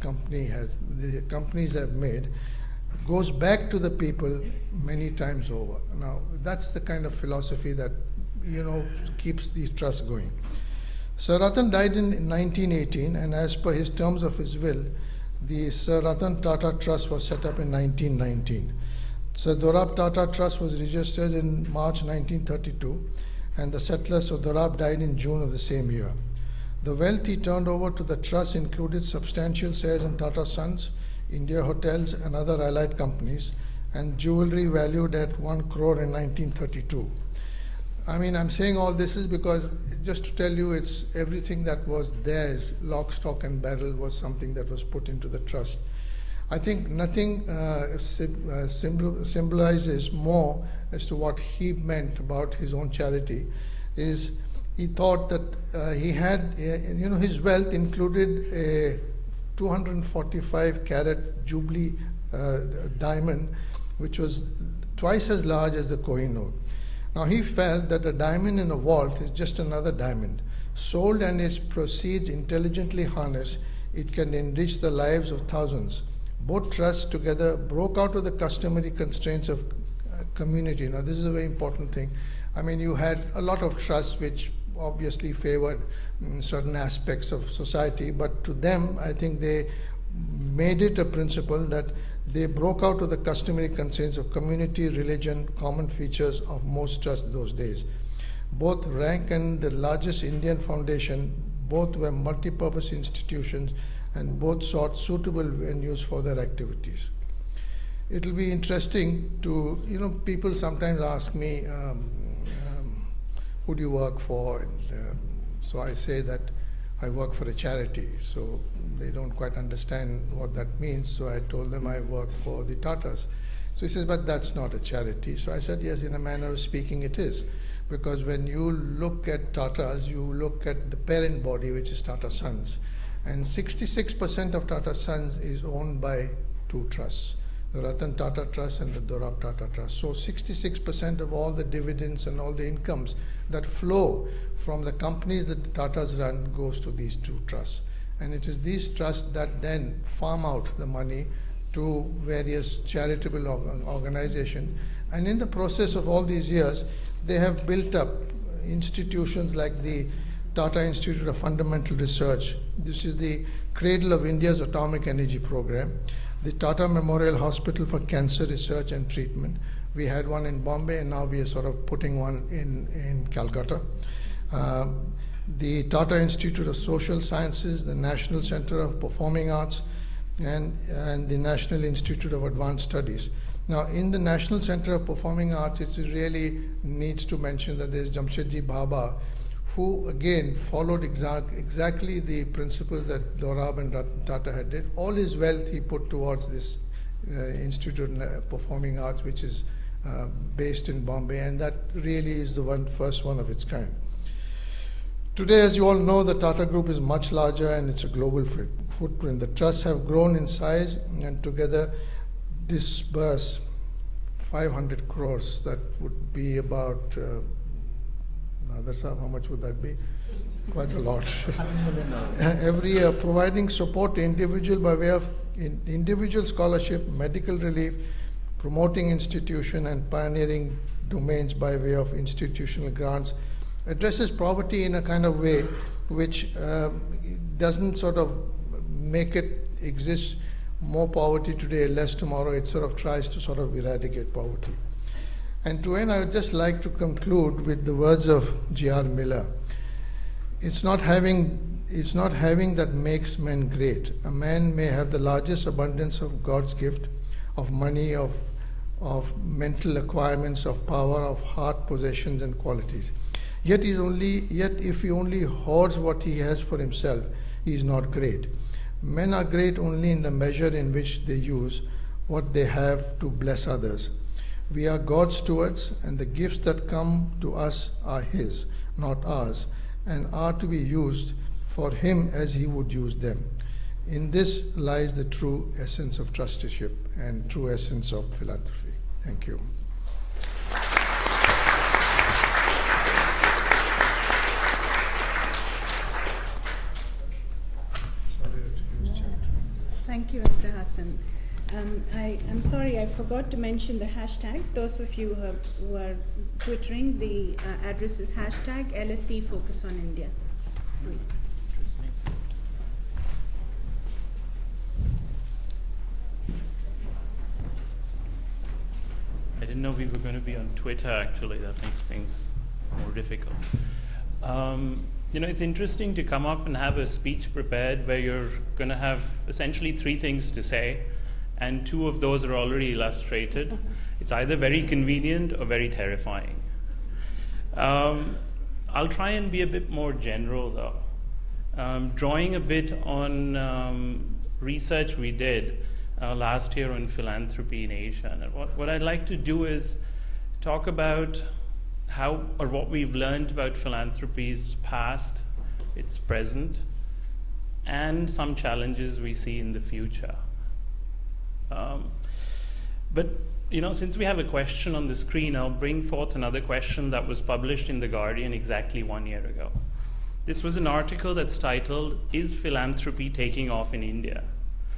companies have made goes back to the people many times over. Now, that's the kind of philosophy that, you know, keeps the trust going. Sir Ratan died in 1918, and as per his terms of his will, the Sir Ratan Tata Trust was set up in 1919. Sir Dorab Tata Trust was registered in March 1932, and the settler Sir Dorab died in June of the same year. The wealth he turned over to the trust included substantial shares in Tata Sons, India Hotels and other allied companies, and jewelry valued at 1 crore in 1932. I mean, I'm saying all this is because, just to tell you, it's everything that was theirs, lock, stock and barrel, was something that was put into the trust. I think nothing symbolizes more as to what he meant about his own charity is he thought that he had, you know, his wealth included a 245 carat Jubilee diamond, which was twice as large as the Kohinoor. Now he felt that a diamond in a vault is just another diamond. Sold and its proceeds intelligently harnessed, it can enrich the lives of thousands. Both trusts together broke out of the customary constraints of community. Now this is a very important thing. I mean, you had a lot of trusts which obviously favored certain aspects of society, but to them, I think they made it a principle that they broke out of the customary concerns of community, religion, common features of most trusts those days. Both Rank and the largest Indian foundation, both were multi-purpose institutions, and both sought suitable venues for their activities. It'll be interesting to, you know, people sometimes ask me, who do you work for? And, so I say that I work for a charity. So they don't quite understand what that means. So I told them I work for the Tatas. So he says, but that's not a charity. So I said, yes, in a manner of speaking it is. Because when you look at Tatas, you look at the parent body, which is Tata Sons. And 66% of Tata Sons is owned by two trusts, the Ratan Tata Trust and the Dorab Tata Trust. So 66% of all the dividends and all the incomes that flow from the companies that the Tatas run goes to these two trusts. And it is these trusts that then farm out the money to various charitable organizations. And in the process of all these years, they have built up institutions like the Tata Institute of Fundamental Research. This is the cradle of India's atomic energy program. The Tata Memorial Hospital for Cancer Research and Treatment. We had one in Bombay, and now we are sort of putting one in Calcutta. The Tata Institute of Social Sciences, the National Center of Performing Arts, and the National Institute of Advanced Studies. Now, in the National Center of Performing Arts, it really needs to mention that there's Jamsetji Baba, who again followed exactly the principles that Dorab and Ratan Tata had did. All his wealth he put towards this Institute of Performing Arts, which is based in Bombay, and that really is the first one of its kind. Today, as you all know, the Tata Group is much larger and it's a global footprint. The trusts have grown in size and together disburse 500 crores. That would be about, Nader Sahab, how much would that be? Quite a lot. Every year, providing support to individuals by way of individual scholarship, medical relief, promoting institution and pioneering domains by way of institutional grants, addresses poverty in a kind of way which doesn't sort of make it exist more poverty today, less tomorrow. It sort of tries to sort of eradicate poverty. And to end, I would just like to conclude with the words of G.R. Miller. It's not having that makes men great. A man may have the largest abundance of God's gift, of money, of mental acquirements, of power, of heart, possessions, and qualities. Yet if he only hoards what he has for himself, he is not great. Men are great only in the measure in which they use what they have to bless others. We are God's stewards, and the gifts that come to us are His, not ours, and are to be used for Him as He would use them. In this lies the true essence of trusteeship and true essence of philanthropy. Thank you. Thank you, Mr. Hasan. I'm sorry, I forgot to mention the hashtag. Those of you who are twittering, the address is #LSE Focus on India. I didn't know we were going to be on Twitter, actually. That makes things more difficult. You know, it's interesting to come up and have a speech prepared where you're going to have essentially three things to say, and two of those are already illustrated. It's either very convenient or very terrifying. I'll try and be a bit more general, though. Drawing a bit on research we did last year on philanthropy in Asia. And what I'd like to do is talk about how or what we've learned about philanthropy's past, its present, and some challenges we see in the future. But you know, since we have a question on the screen, I'll bring forth another question that was published in the Guardian exactly 1 year ago. This was an article that's titled, "Is Philanthropy Taking Off in India?"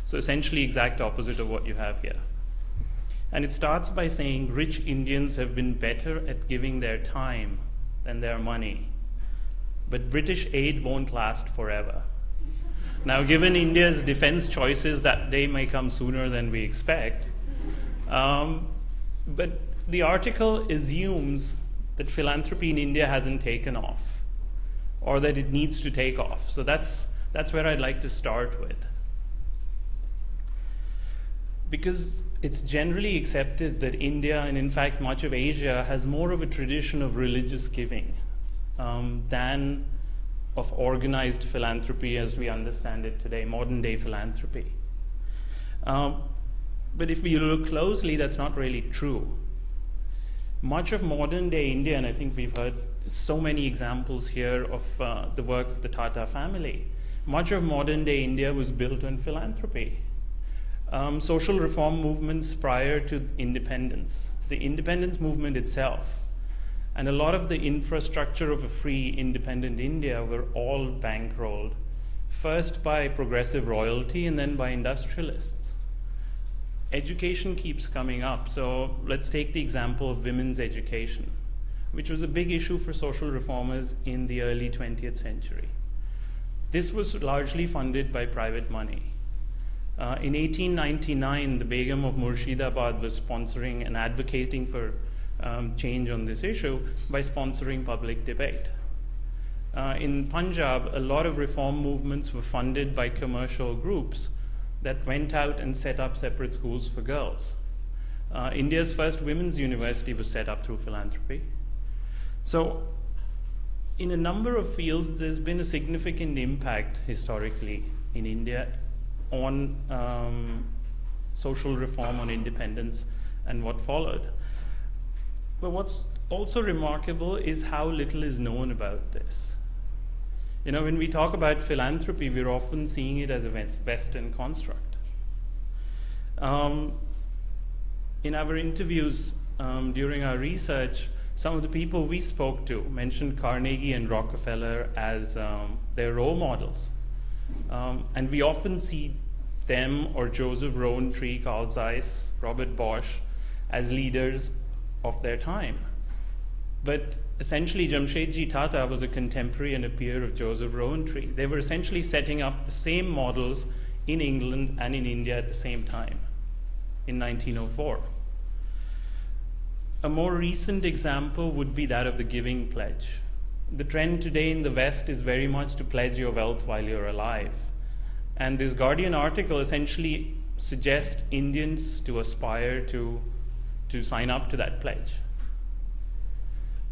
So essentially exact opposite of what you have here. And it starts by saying, rich Indians have been better at giving their time than their money, but British aid won't last forever. Now, given India's defense choices, that day may come sooner than we expect. But the article assumes that philanthropy in India hasn't taken off, or that it needs to take off. So that's where I'd like to start with. Because it's generally accepted that India, and in fact much of Asia, has more of a tradition of religious giving than of organized philanthropy as we understand it today, modern day philanthropy. But if we look closely, that's not really true. Much of modern day India, and I think we've heard so many examples here of the work of the Tata family, much of modern day India was built on philanthropy. Social reform movements prior to independence, the independence movement itself, and a lot of the infrastructure of a free, independent India were all bankrolled, first by progressive royalty and then by industrialists. Education keeps coming up, so let's take the example of women's education, which was a big issue for social reformers in the early 20th century. This was largely funded by private money. In 1899, the Begum of Murshidabad was sponsoring and advocating for change on this issue by sponsoring public debate. In Punjab, a lot of reform movements were funded by commercial groups that went out and set up separate schools for girls. India's first women's university was set up through philanthropy. So in a number of fields, there's been a significant impact historically in India on social reform, on independence, and what followed. But what's also remarkable is how little is known about this. You know, when we talk about philanthropy, we're often seeing it as a Western construct. In our interviews during our research, some of the people we spoke to mentioned Carnegie and Rockefeller as their role models. And we often see them or Joseph Rowntree, Carl Zeiss, Robert Bosch as leaders of their time. But essentially, Jamsetji Tata was a contemporary and a peer of Joseph Rowntree. They were essentially setting up the same models in England and in India at the same time, in 1904. A more recent example would be that of the Giving Pledge. The trend today in the West is very much to pledge your wealth while you're alive. And this Guardian article essentially suggests Indians to aspire to sign up to that pledge.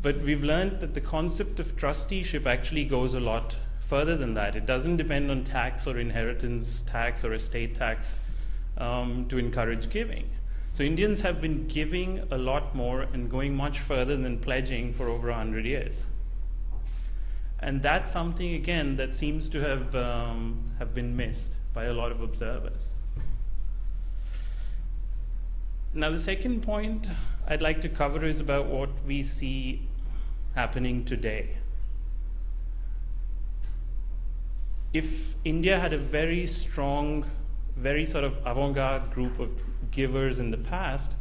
But we've learned that the concept of trusteeship actually goes a lot further than that. It doesn't depend on tax or inheritance tax or estate tax to encourage giving. So Indians have been giving a lot more and going much further than pledging for over 100 years. And that's something, again, that seems to have been missed by a lot of observers. Now, the second point I'd like to cover is about what we see happening today. If India had a very strong, very sort of avant-garde group of givers in the past,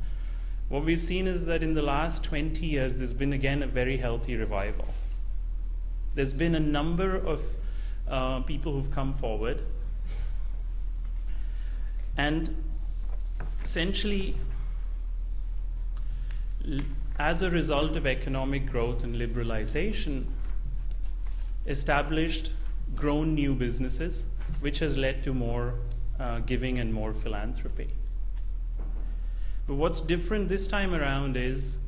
what we've seen is that in the last 20 years, there's been again a very healthy revival. There's been a number of people who've come forward. And essentially, as a result of economic growth and liberalization, established, grown new businesses, which has led to more giving and more philanthropy. But what's different this time around is,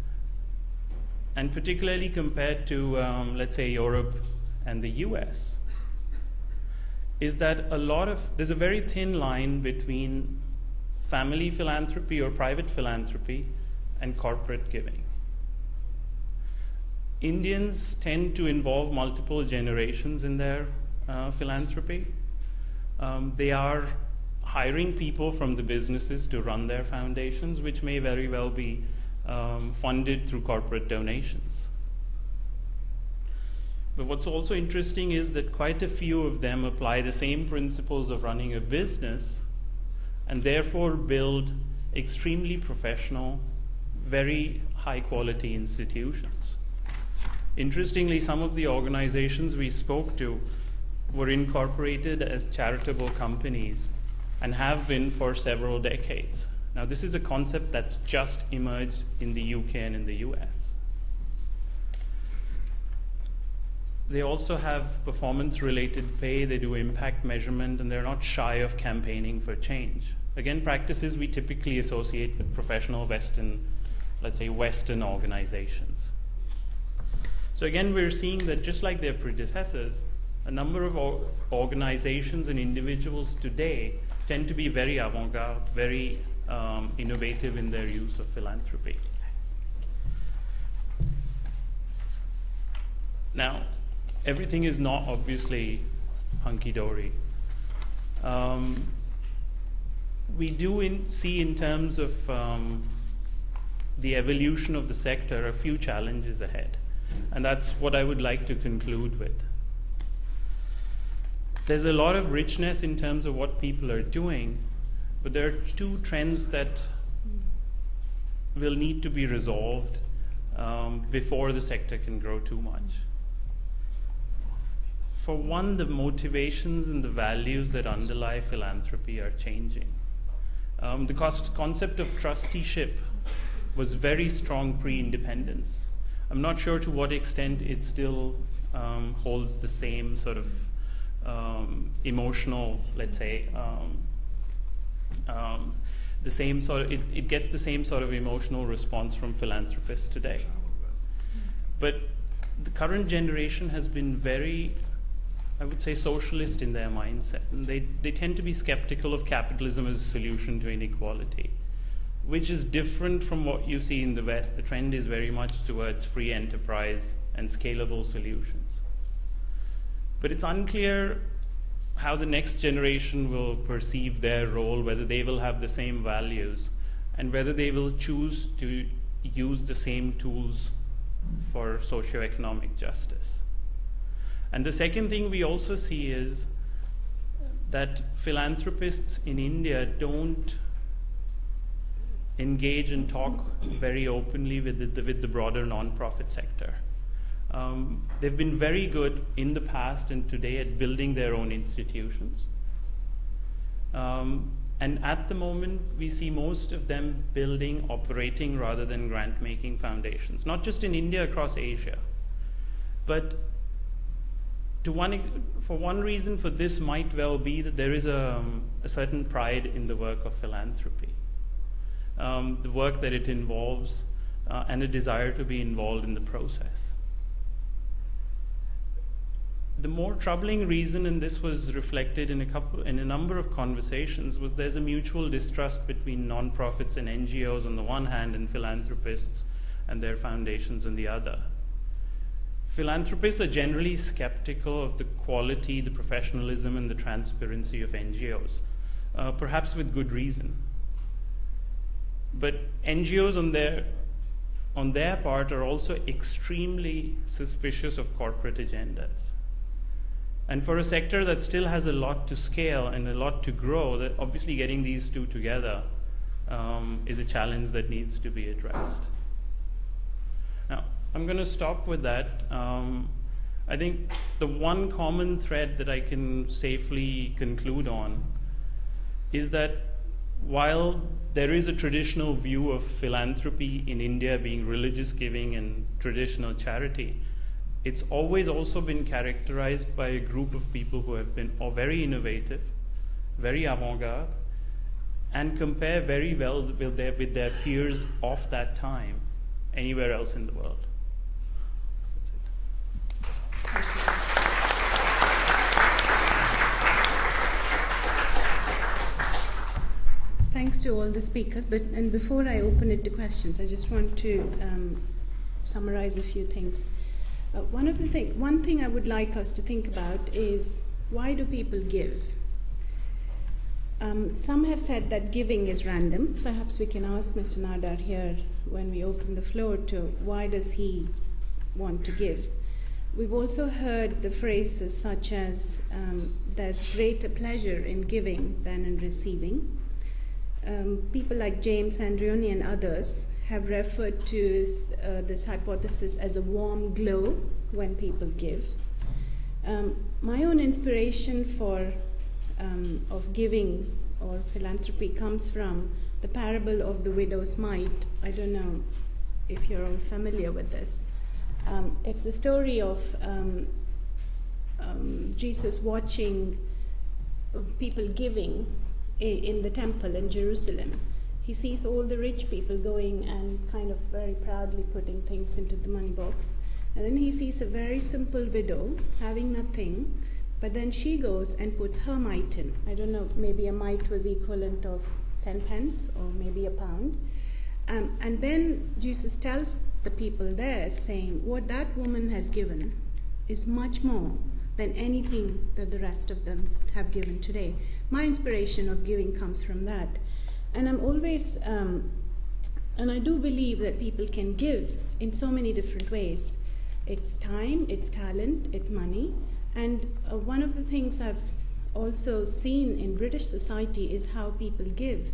and particularly compared to, let's say, Europe and the US, is that a lot of, there's a very thin line between family philanthropy or private philanthropy and corporate giving. Indians tend to involve multiple generations in their philanthropy. They are hiring people from the businesses to run their foundations, which may very well be funded through corporate donations. But what's also interesting is that quite a few of them apply the same principles of running a business and therefore build extremely professional, very high quality institutions. Interestingly, some of the organizations we spoke to were incorporated as charitable companies and have been for several decades. Now, this is a concept that's just emerged in the UK and in the US. They also have performance-related pay, they do impact measurement, and they're not shy of campaigning for change. Again, practices we typically associate with professional Western, let's say Western organizations. So again, we're seeing that just like their predecessors, a number of organizations and individuals today tend to be very avant-garde, very innovative in their use of philanthropy. Now, everything is not obviously hunky-dory. We do see in terms of the evolution of the sector a few challenges ahead. And that's what I would like to conclude with. There's a lot of richness in terms of what people are doing, but there are two trends that will need to be resolved before the sector can grow too much. For one, the motivations and the values that underlie philanthropy are changing. The concept of trusteeship was very strong pre-independence. I'm not sure to what extent it still holds the same sort of emotional, let's say, the same sort of, it gets the same sort of emotional response from philanthropists today. But the current generation has been very, I would say, socialist in their mindset. And they tend to be skeptical of capitalism as a solution to inequality, which is different from what you see in the West. The trend is very much towards free enterprise and scalable solutions. But it's unclear how the next generation will perceive their role, whether they will have the same values, and whether they will choose to use the same tools for socioeconomic justice. And the second thing we also see is that philanthropists in India don't engage and talk very openly with the broader nonprofit sector. They've been very good in the past and today at building their own institutions. And at the moment, we see most of them building, operating rather than grant-making foundations, not just in India, across Asia. But for one reason for this might well be that there is a certain pride in the work of philanthropy. The work that it involves, and a desire to be involved in the process. The more troubling reason, and this was reflected in a number of conversations, was there's a mutual distrust between nonprofits and NGOs on the one hand, and philanthropists and their foundations on the other. Philanthropists are generally skeptical of the quality, the professionalism, and the transparency of NGOs, perhaps with good reason. But NGOs on their part are also extremely suspicious of corporate agendas. And for a sector that still has a lot to scale and a lot to grow, that obviously getting these two together is a challenge that needs to be addressed. Now, I'm going to stop with that. I think the one common thread that I can safely conclude on is that while there is a traditional view of philanthropy in India being religious giving and traditional charity, it's always also been characterized by a group of people who have been very innovative, very avant-garde, and compare very well with their peers of that time anywhere else in the world. That's it. Thank you. Thanks to all the speakers, and before I open it to questions, I just want to summarize a few things. One thing I would like us to think about is, why do people give? Some have said that giving is random. Perhaps we can ask Mr. Nadar here when we open the floor to why does he want to give. We've also heard the phrases such as there's greater pleasure in giving than in receiving. People like James Andreoni and others have referred to this hypothesis as a warm glow when people give. My own inspiration for of giving or philanthropy comes from the parable of the widow's mite. I don't know if you're all familiar with this. It's a story of Jesus watching people giving in the temple in Jerusalem. He sees all the rich people going and kind of very proudly putting things into the money box. And then he sees a very simple widow having nothing, but then she goes and puts her mite in. I don't know, maybe a mite was equivalent of 10 pence or maybe a £1. And then Jesus tells the people there, saying, what that woman has given is much more than anything that the rest of them have given today. My inspiration of giving comes from that. And I'm always, and I do believe that people can give in so many different ways. It's time, it's talent, it's money. And one of the things I've also seen in British society is how people give.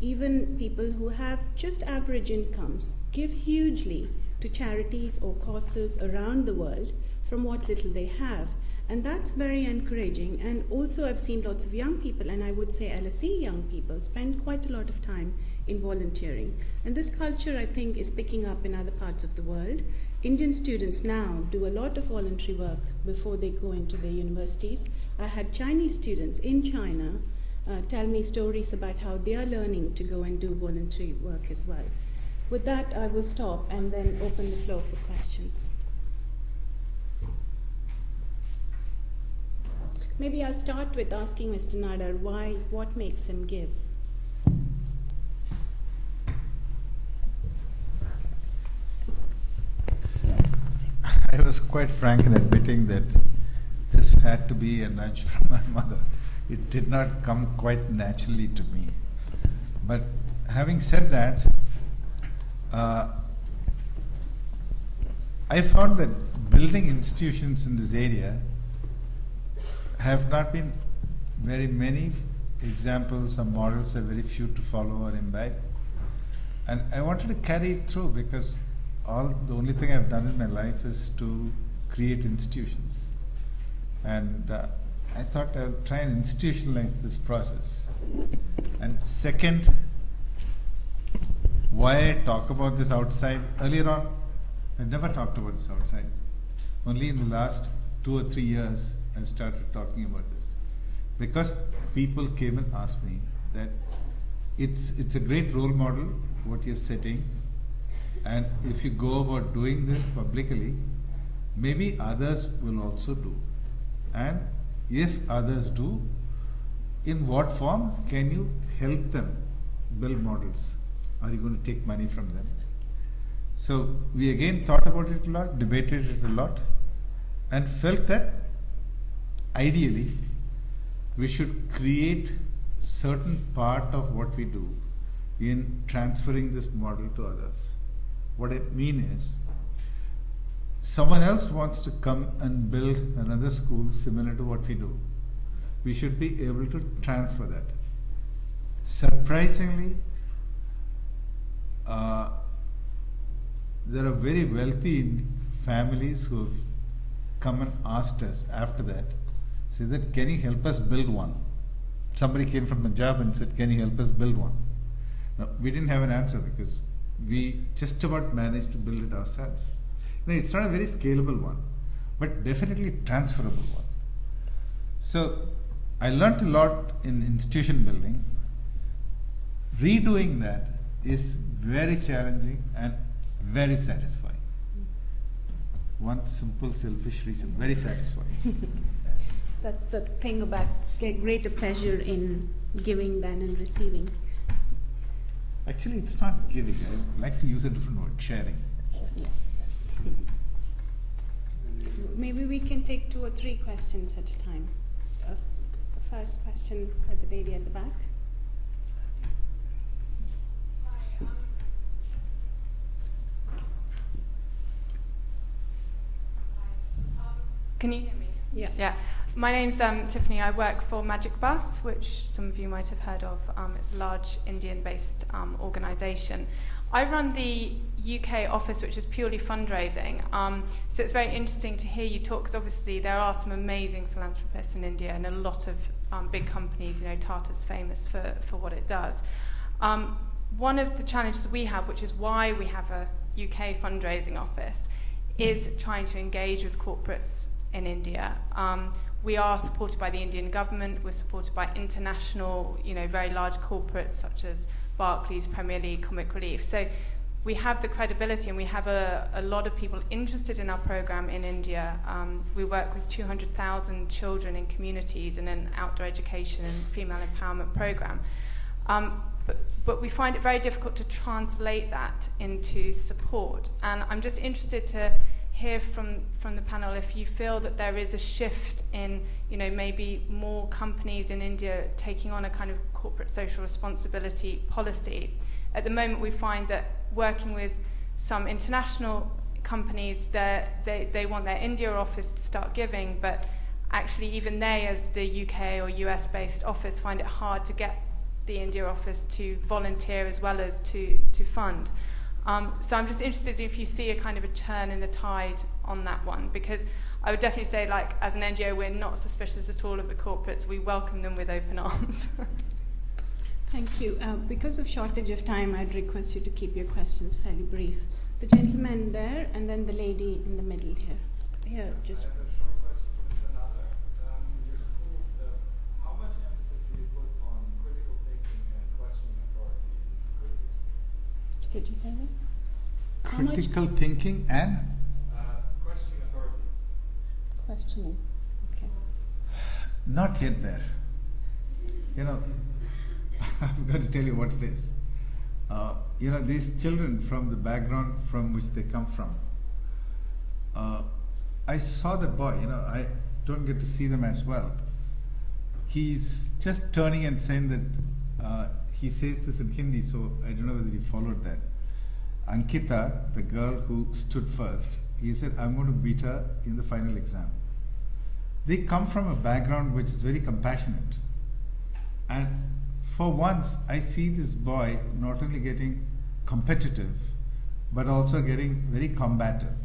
Even people who have just average incomes give hugely to charities or causes around the world from what little they have. And that's very encouraging. And also I've seen lots of young people, and I would say LSE young people, spend quite a lot of time in volunteering. And this culture, I think, is picking up in other parts of the world. Indian students now do a lot of voluntary work before they go into their universities. I had Chinese students in China tell me stories about how they are learning to go and do voluntary work as well. With that, I will stop and then open the floor for questions. Maybe I'll start with asking Mr. Nadar why, what makes him give? I was quite frank in admitting that this had to be a nudge from my mother. It did not come quite naturally to me. But having said that, I found that building institutions in this area have not been very many examples or models, are very few to follow or imbibe. And I wanted to carry it through because the only thing I've done in my life is to create institutions. And I thought I would try and institutionalize this process. And second, why I talk about this outside? Earlier on, I never talked about this outside. Only in the last 2 or 3 years, I started talking about this. Because people came and asked me that it's a great role model, what you're setting. And if you go about doing this publicly, maybe others will also do. And if others do, in what form can you help them build models? Are you going to take money from them? So we again thought about it a lot, debated it a lot, and felt that ideally we should create certain part of what we do in transferring this model to others. What I mean is, someone else wants to come and build another school similar to what we do. We should be able to transfer that. Surprisingly, there are very wealthy families who have come and asked us after that, say that, can you help us build one? Somebody came from Punjab and said, can you help us build one? Now, we didn't have an answer because we just about managed to build it ourselves. Now, it's not a very scalable one, but definitely transferable one. So I learned a lot in institution building. Redoing that is very challenging and very satisfying. One simple selfish reason, very satisfying. That's the thing about greater pleasure in giving than in receiving. Actually, it's not giving. I like to use a different word, sharing. Yes. Maybe we can take 2 or 3 questions at a time. First question by the lady at the back. Can you hear me? Yeah. Yeah. My name's Tiffany. I work for Magic Bus, which some of you might have heard of. It's a large Indian-based organisation. I run the UK office, which is purely fundraising. So it's very interesting to hear you talk, because obviously there are some amazing philanthropists in India and a lot of big companies. You know, Tata's famous for what it does. One of the challenges we have, which is why we have a UK fundraising office, is trying to engage with corporates in India. We are supported by the Indian government, we're supported by international, you know, very large corporates such as Barclays, Premier League, Comic Relief. So we have the credibility and we have a lot of people interested in our program in India. We work with 200,000 children in communities in an outdoor education and female empowerment program. but we find it very difficult to translate that into support. And I'm just interested to hear from the panel if you feel that there is a shift in, you know, maybe more companies in India taking on a kind of corporate social responsibility policy. At the moment, we find that working with some international companies, they want their India office to start giving, but actually even they, as the UK or US-based office, find it hard to get the India office to volunteer as well as to fund. So I'm just interested if you see a kind of a turn in the tide on that one, because I would definitely say, like, as an NGO, we're not suspicious at all of the corporates. We welcome them with open arms. Thank you. Because of shortage of time, I'd request you to keep your questions fairly brief. The gentleman there, and then the lady in the middle here. Here, just. Did you hear that? Critical thinking and? Questioning authorities. Questioning, okay. Not yet there. You know, I've got to tell you what it is. You know, these children from the background from which they come from. I saw the boy, you know, I don't get to see them as well. He's just turning and saying that he says this in Hindi, so I don't know whether you followed that. Ankita, the girl who stood first, he said, I'm going to beat her in the final exam. They come from a background which is very compassionate. And for once, I see this boy not only getting competitive, but also getting very combative.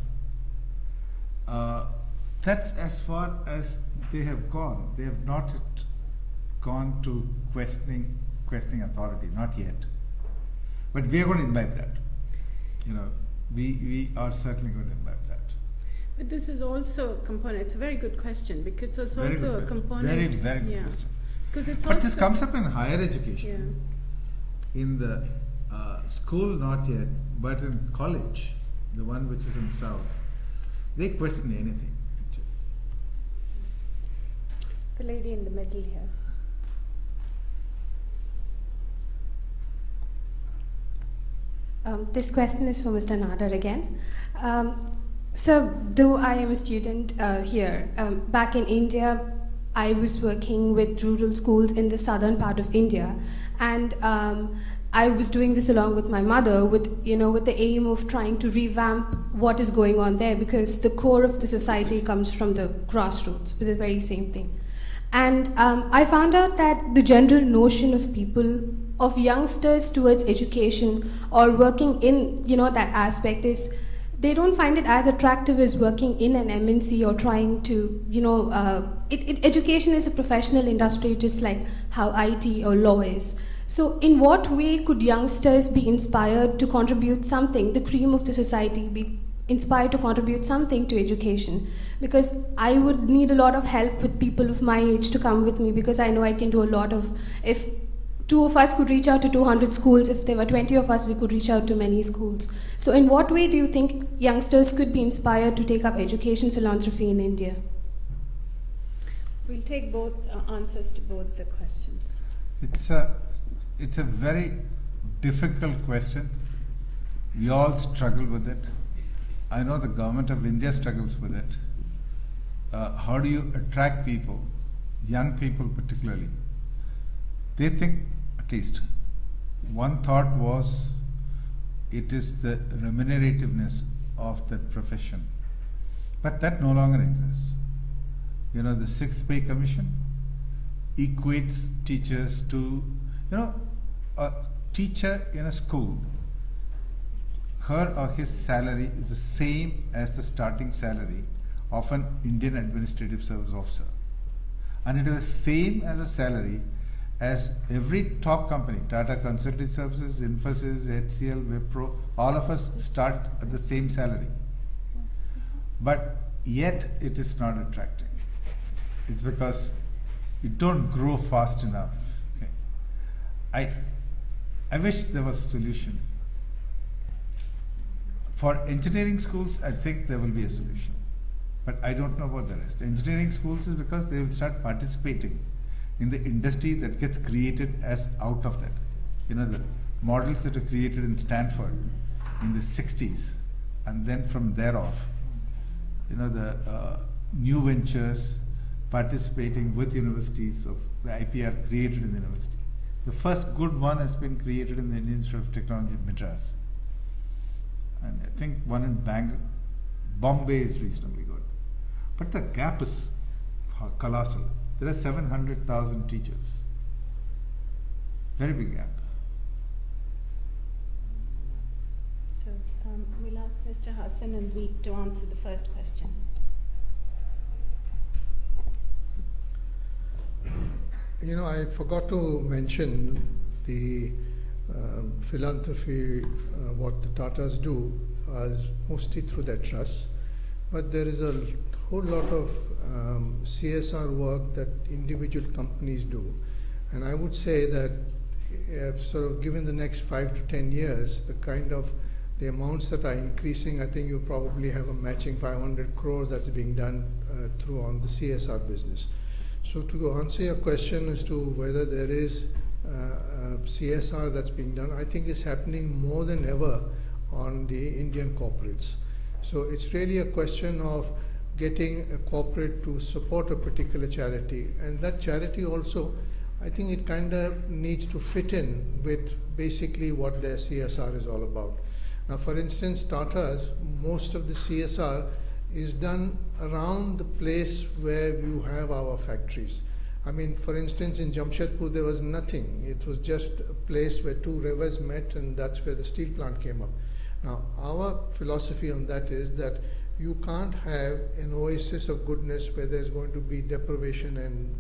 That's as far as they have gone. They have not gone to questioning authority, not yet. But we are going to imbibe that. You know, we are certainly going to imbibe that. But this is also a component. It's a very good question, because it's also a component. Very, very good question. It's but this comes up in higher education. Yeah. In the school, not yet, but in college, the one which is in South, they question anything. The lady in the middle here. This question is for Mr. Nadar again. So, though I am a student here, back in India, I was working with rural schools in the southern part of India, and I was doing this along with my mother, with the aim of trying to revamp what is going on there, because the core of the society comes from the grassroots, with the very same thing. And I found out that the general notion of people, of youngsters towards education or working in, that aspect is, they don't find it as attractive as working in an MNC or trying to, education is a professional industry, just like how IT or law is. So in what way could youngsters be inspired to contribute something, the cream of the society be inspired to contribute something to education? Because I would need a lot of help with people of my age to come with me, because I know I can do a lot of, if two of us could reach out to 200 schools. If there were 20 of us, we could reach out to many schools. So in what way do you think youngsters could be inspired to take up education philanthropy in India? We'll take both answers to both the questions. It's a very difficult question. We all struggle with it. I know the government of India struggles with it. How do you attract people, young people particularly? They think, at least, one thought was, it is the remunerativeness of that profession. But that no longer exists. You know, the Sixth Pay Commission equates teachers to, a teacher in a school, her or his salary is the same as the starting salary of an Indian Administrative Service officer. And it is the same as a salary as every top company, Tata Consulting Services, Infosys, HCL, Wipro, all of us start at the same salary. But yet it is not attracting. It's because you don't grow fast enough. Okay. I wish there was a solution. For engineering schools, I think there will be a solution. But I don't know about the rest. Engineering schools is because they will start participating in the industry that gets created as out of that. you know, the models that were created in Stanford in the 60s, and then from there off, you know, the new ventures participating with universities of the IPR created in the university. The first good one has been created in the Indian Institute of Technology in Madras. And I think one in Bombay is reasonably good. But the gap is colossal. There are 700,000 teachers. Very big gap. So we'll ask Mr. Hasan and Dweep to answer the first question. You know, I forgot to mention the philanthropy, what the Tatas do is mostly through their trusts, but there is a whole lot of CSR work that individual companies do. And I would say that sort of given the next 5 to 10 years, the kind of the amounts that are increasing, I think you probably have a matching 500 crores that's being done through on the CSR business. So to answer your question as to whether there is CSR that's being done, I think it's happening more than ever on the Indian corporates. So it's really a question of getting a corporate to support a particular charity, and that charity also, I think it kind of needs to fit in with basically what their CSR is all about. Now, for instance, Tata's, most of the CSR is done around the place where you have our factories. I mean, for instance, in Jamshedpur there was nothing. It was just a place where two rivers met, and that's where the steel plant came up. Now, our philosophy on that is that you can't have an oasis of goodness where there's going to be deprivation and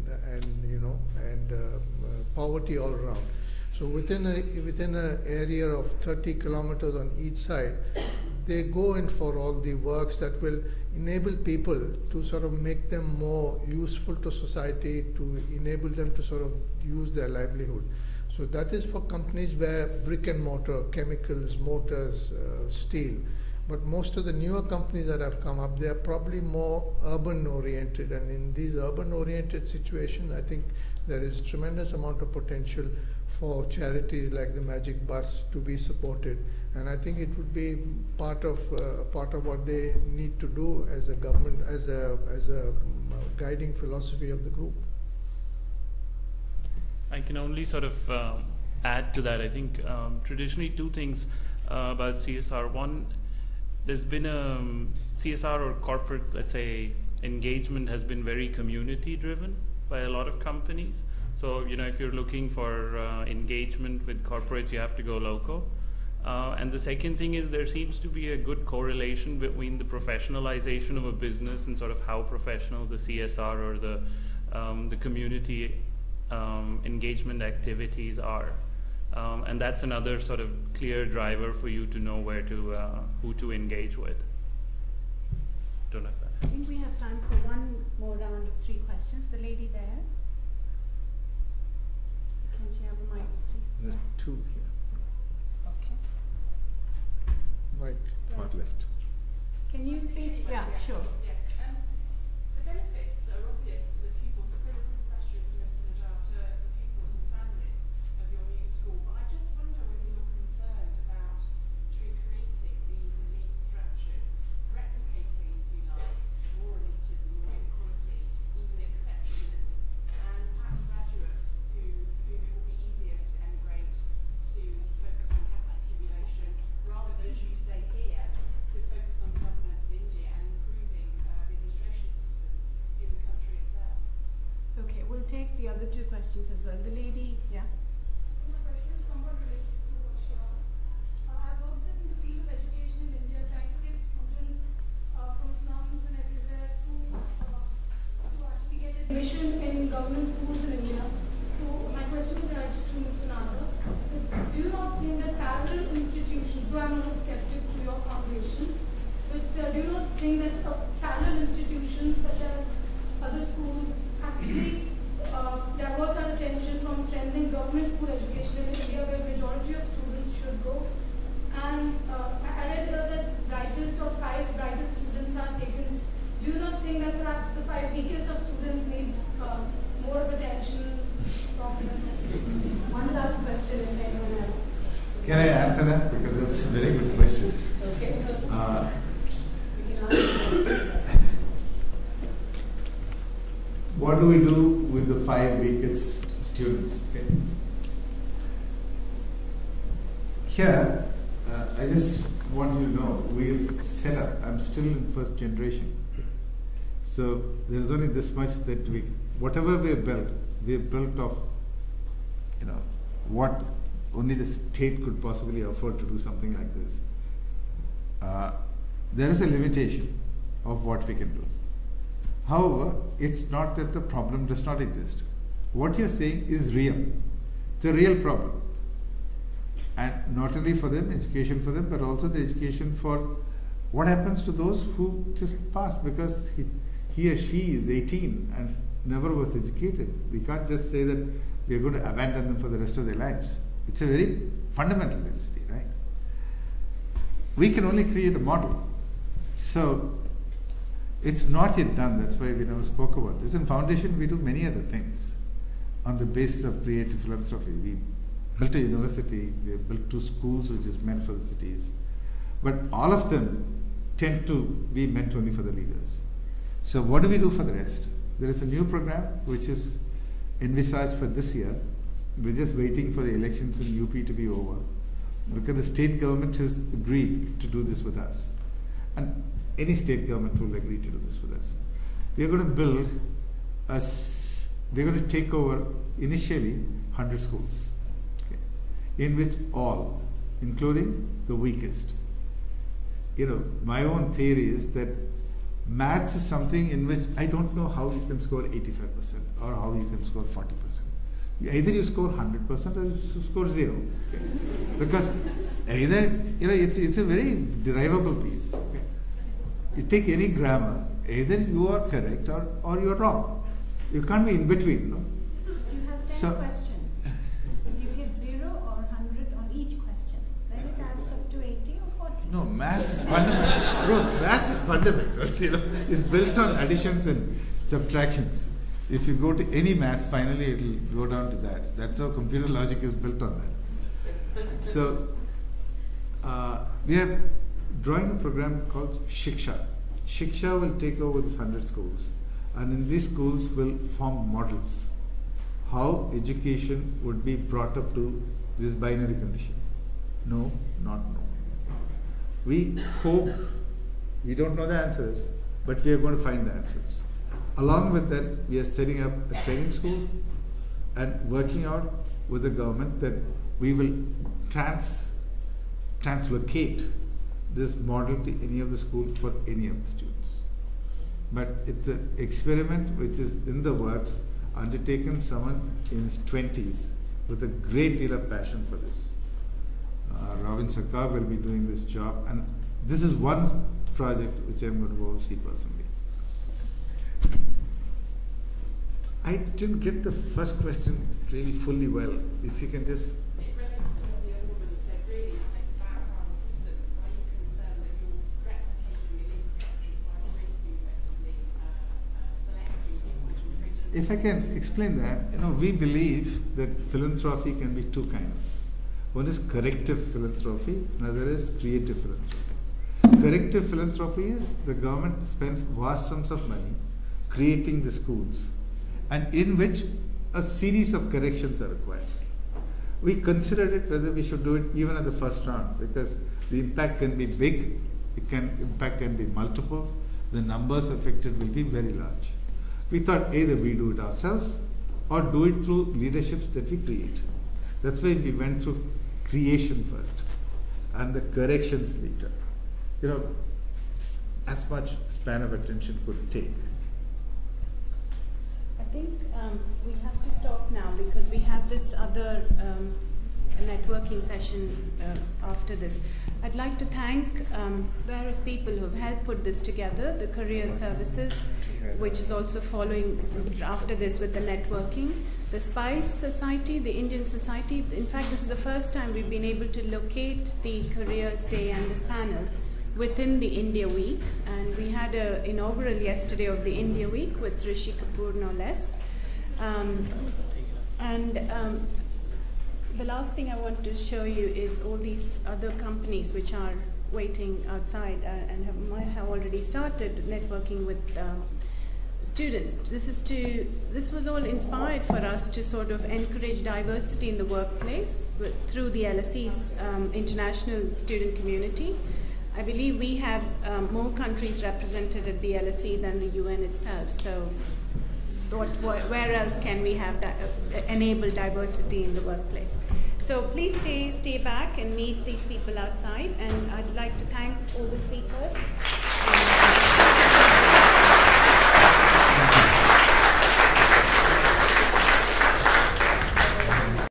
poverty all around. So within an area of 30 kilometers on each side, they go in for all the works that will enable people to sort of make them more useful to society, to enable them to sort of use their livelihood. So that is for companies where brick and mortar, chemicals, motors, steel. But most of the newer companies that have come up, they are probably more urban oriented, and in these urban oriented situations, I think there is tremendous amount of potential for charities like the Magic Bus to be supported. And I think it would be part of what they need to do as a government, as a guiding philosophy of the group. I can only sort of add to that. I think traditionally two things about CSR. One, there's been a CSR or corporate, let's say, engagement has been very community driven by a lot of companies. So, you know, if you're looking for engagement with corporates, you have to go local. And the second thing is there seems to be a good correlation between the professionalization of a business and sort of how professional the CSR or the community engagement activities are. And that's another sort of clear driver for you to know where to, who to engage with. Don't know if that. I think we have time for one more round of three questions. The lady there. Can she have a mic, please? There are two here. Mike, far left. Can you speak? Yeah, sure. Yes. The benefits are obvious to the pupils. So this is a question addressed in regard to the pupils and families of your new school. But I just wonder whether you're concerned about creating these elite structures, replicating, if you like, more elitism, more inequality, even exceptionalism, and perhaps graduates who it will be easier to emigrate to focus on capital accumulation rather than choose. Okay, we'll take the other two questions as well. The lady, yeah. My question is somewhat related to what she asked. I've worked in the field of education in India, trying to get students from slums and everywhere to actually get admission in government schools in India. So my question is directed to Mr. Nadar. Do you not think that parallel institutions, though I'm not a skeptic to your foundation, but do you not think that parallel institutions such as other schools actually diverts our attention from strengthening government school education in India, where majority of students should go? And I read that brightest of 5 brightest students are taken. Do you not think that perhaps the 5 weakest of students need more of attention? One last question, if anyone has. Can I answer that? Because that's a very good question. Okay. What do we do with the 5 weakest students? Okay. Here, I just want you to know, we've set up, I'm still in first generation. So there's only this much that we, whatever we've built off, you know, what only the state could possibly afford to do something like this. There is a limitation of what we can do. However, it's not that the problem does not exist. What you're saying is real. It's a real problem. And not only for them, education for them, but also the education for what happens to those who just pass because he or she is 18 and never was educated. We can't just say that we're going to abandon them for the rest of their lives. It's a very fundamental necessity, right? We can only create a model. So it's not yet done, that's why we never spoke about this. In Foundation, we do many other things on the basis of creative philanthropy. We built a university, we built 2 schools which is meant for the cities. But all of them tend to be meant only for the leaders. So what do we do for the rest? There is a new program which is envisaged for this year. We're just waiting for the elections in UP to be over, because the state government has agreed to do this with us. And any state government will agree to do this with us. We're going to build, we're going to take over initially 100 schools, okay, in which all, including the weakest. You know, my own theory is that maths is something in which I don't know how you can score 85% or how you can score 40%. Either you score 100% or you score 0. Okay. Because either, you know, it's a very derivable piece. Okay. You take any grammar, either you are correct or you are wrong. You can't be in between, no? You have 10 questions. You get 0 or 100 on each question. Then it adds up to 80 or 40. No, maths is fundamental. Bro, maths is fundamental. You know, it's built on additions and subtractions. If you go to any maths, finally it will go down to that. That's how computer logic is built on that. So, we have drawing a program called Shiksha. Shiksha will take over these 100 schools, and in these schools will form models how education would be brought up to this binary condition. No, not no. We hope, we don't know the answers, but we are going to find the answers. Along with that, we are setting up a training school and working out with the government that we will translocate this model to any of the school for any of the students. But it's an experiment which is in the works, undertaken someone in his 20s with a great deal of passion for this. Robin Sarkar will be doing this job, and this is one project which I'm going to oversee personally. I didn't get the first question really fully well. If you can just... It relates to what the other woman said, really, and it's about our systems. Are you concerned that you're replicating the instructions by creating effectively selecting people and... If I can explain that, you know, we believe that philanthropy can be 2 kinds. One is corrective philanthropy, another is creative philanthropy. Corrective philanthropy is the government spends vast sums of money creating the schools, and in which a series of corrections are required. We considered it whether we should do it even at the first round, because the impact can be big, impact can be multiple, the numbers affected will be very large. We thought either we do it ourselves or do it through leaderships that we create. That's why we went through creation first and the corrections later. You know, as much span of attention could take. I think we have to stop now because we have this other networking session after this. I'd like to thank various people who have helped put this together, the career services, which is also following after this with the networking, the SPICE Society, the Indian Society. In fact, this is the first time we've been able to locate the Careers Day and this panel within the India Week, and we had an inaugural yesterday of the India Week with Rishi Kapoor, no less. And The last thing I want to show you is all these other companies which are waiting outside and have already started networking with students. This was all inspired for us to sort of encourage diversity in the workplace through the LSE's international student community. I believe we have more countries represented at the LSE than the UN itself. So where else can we have enable diversity in the workplace? So please stay back and meet these people outside. And I'd like to thank all the speakers.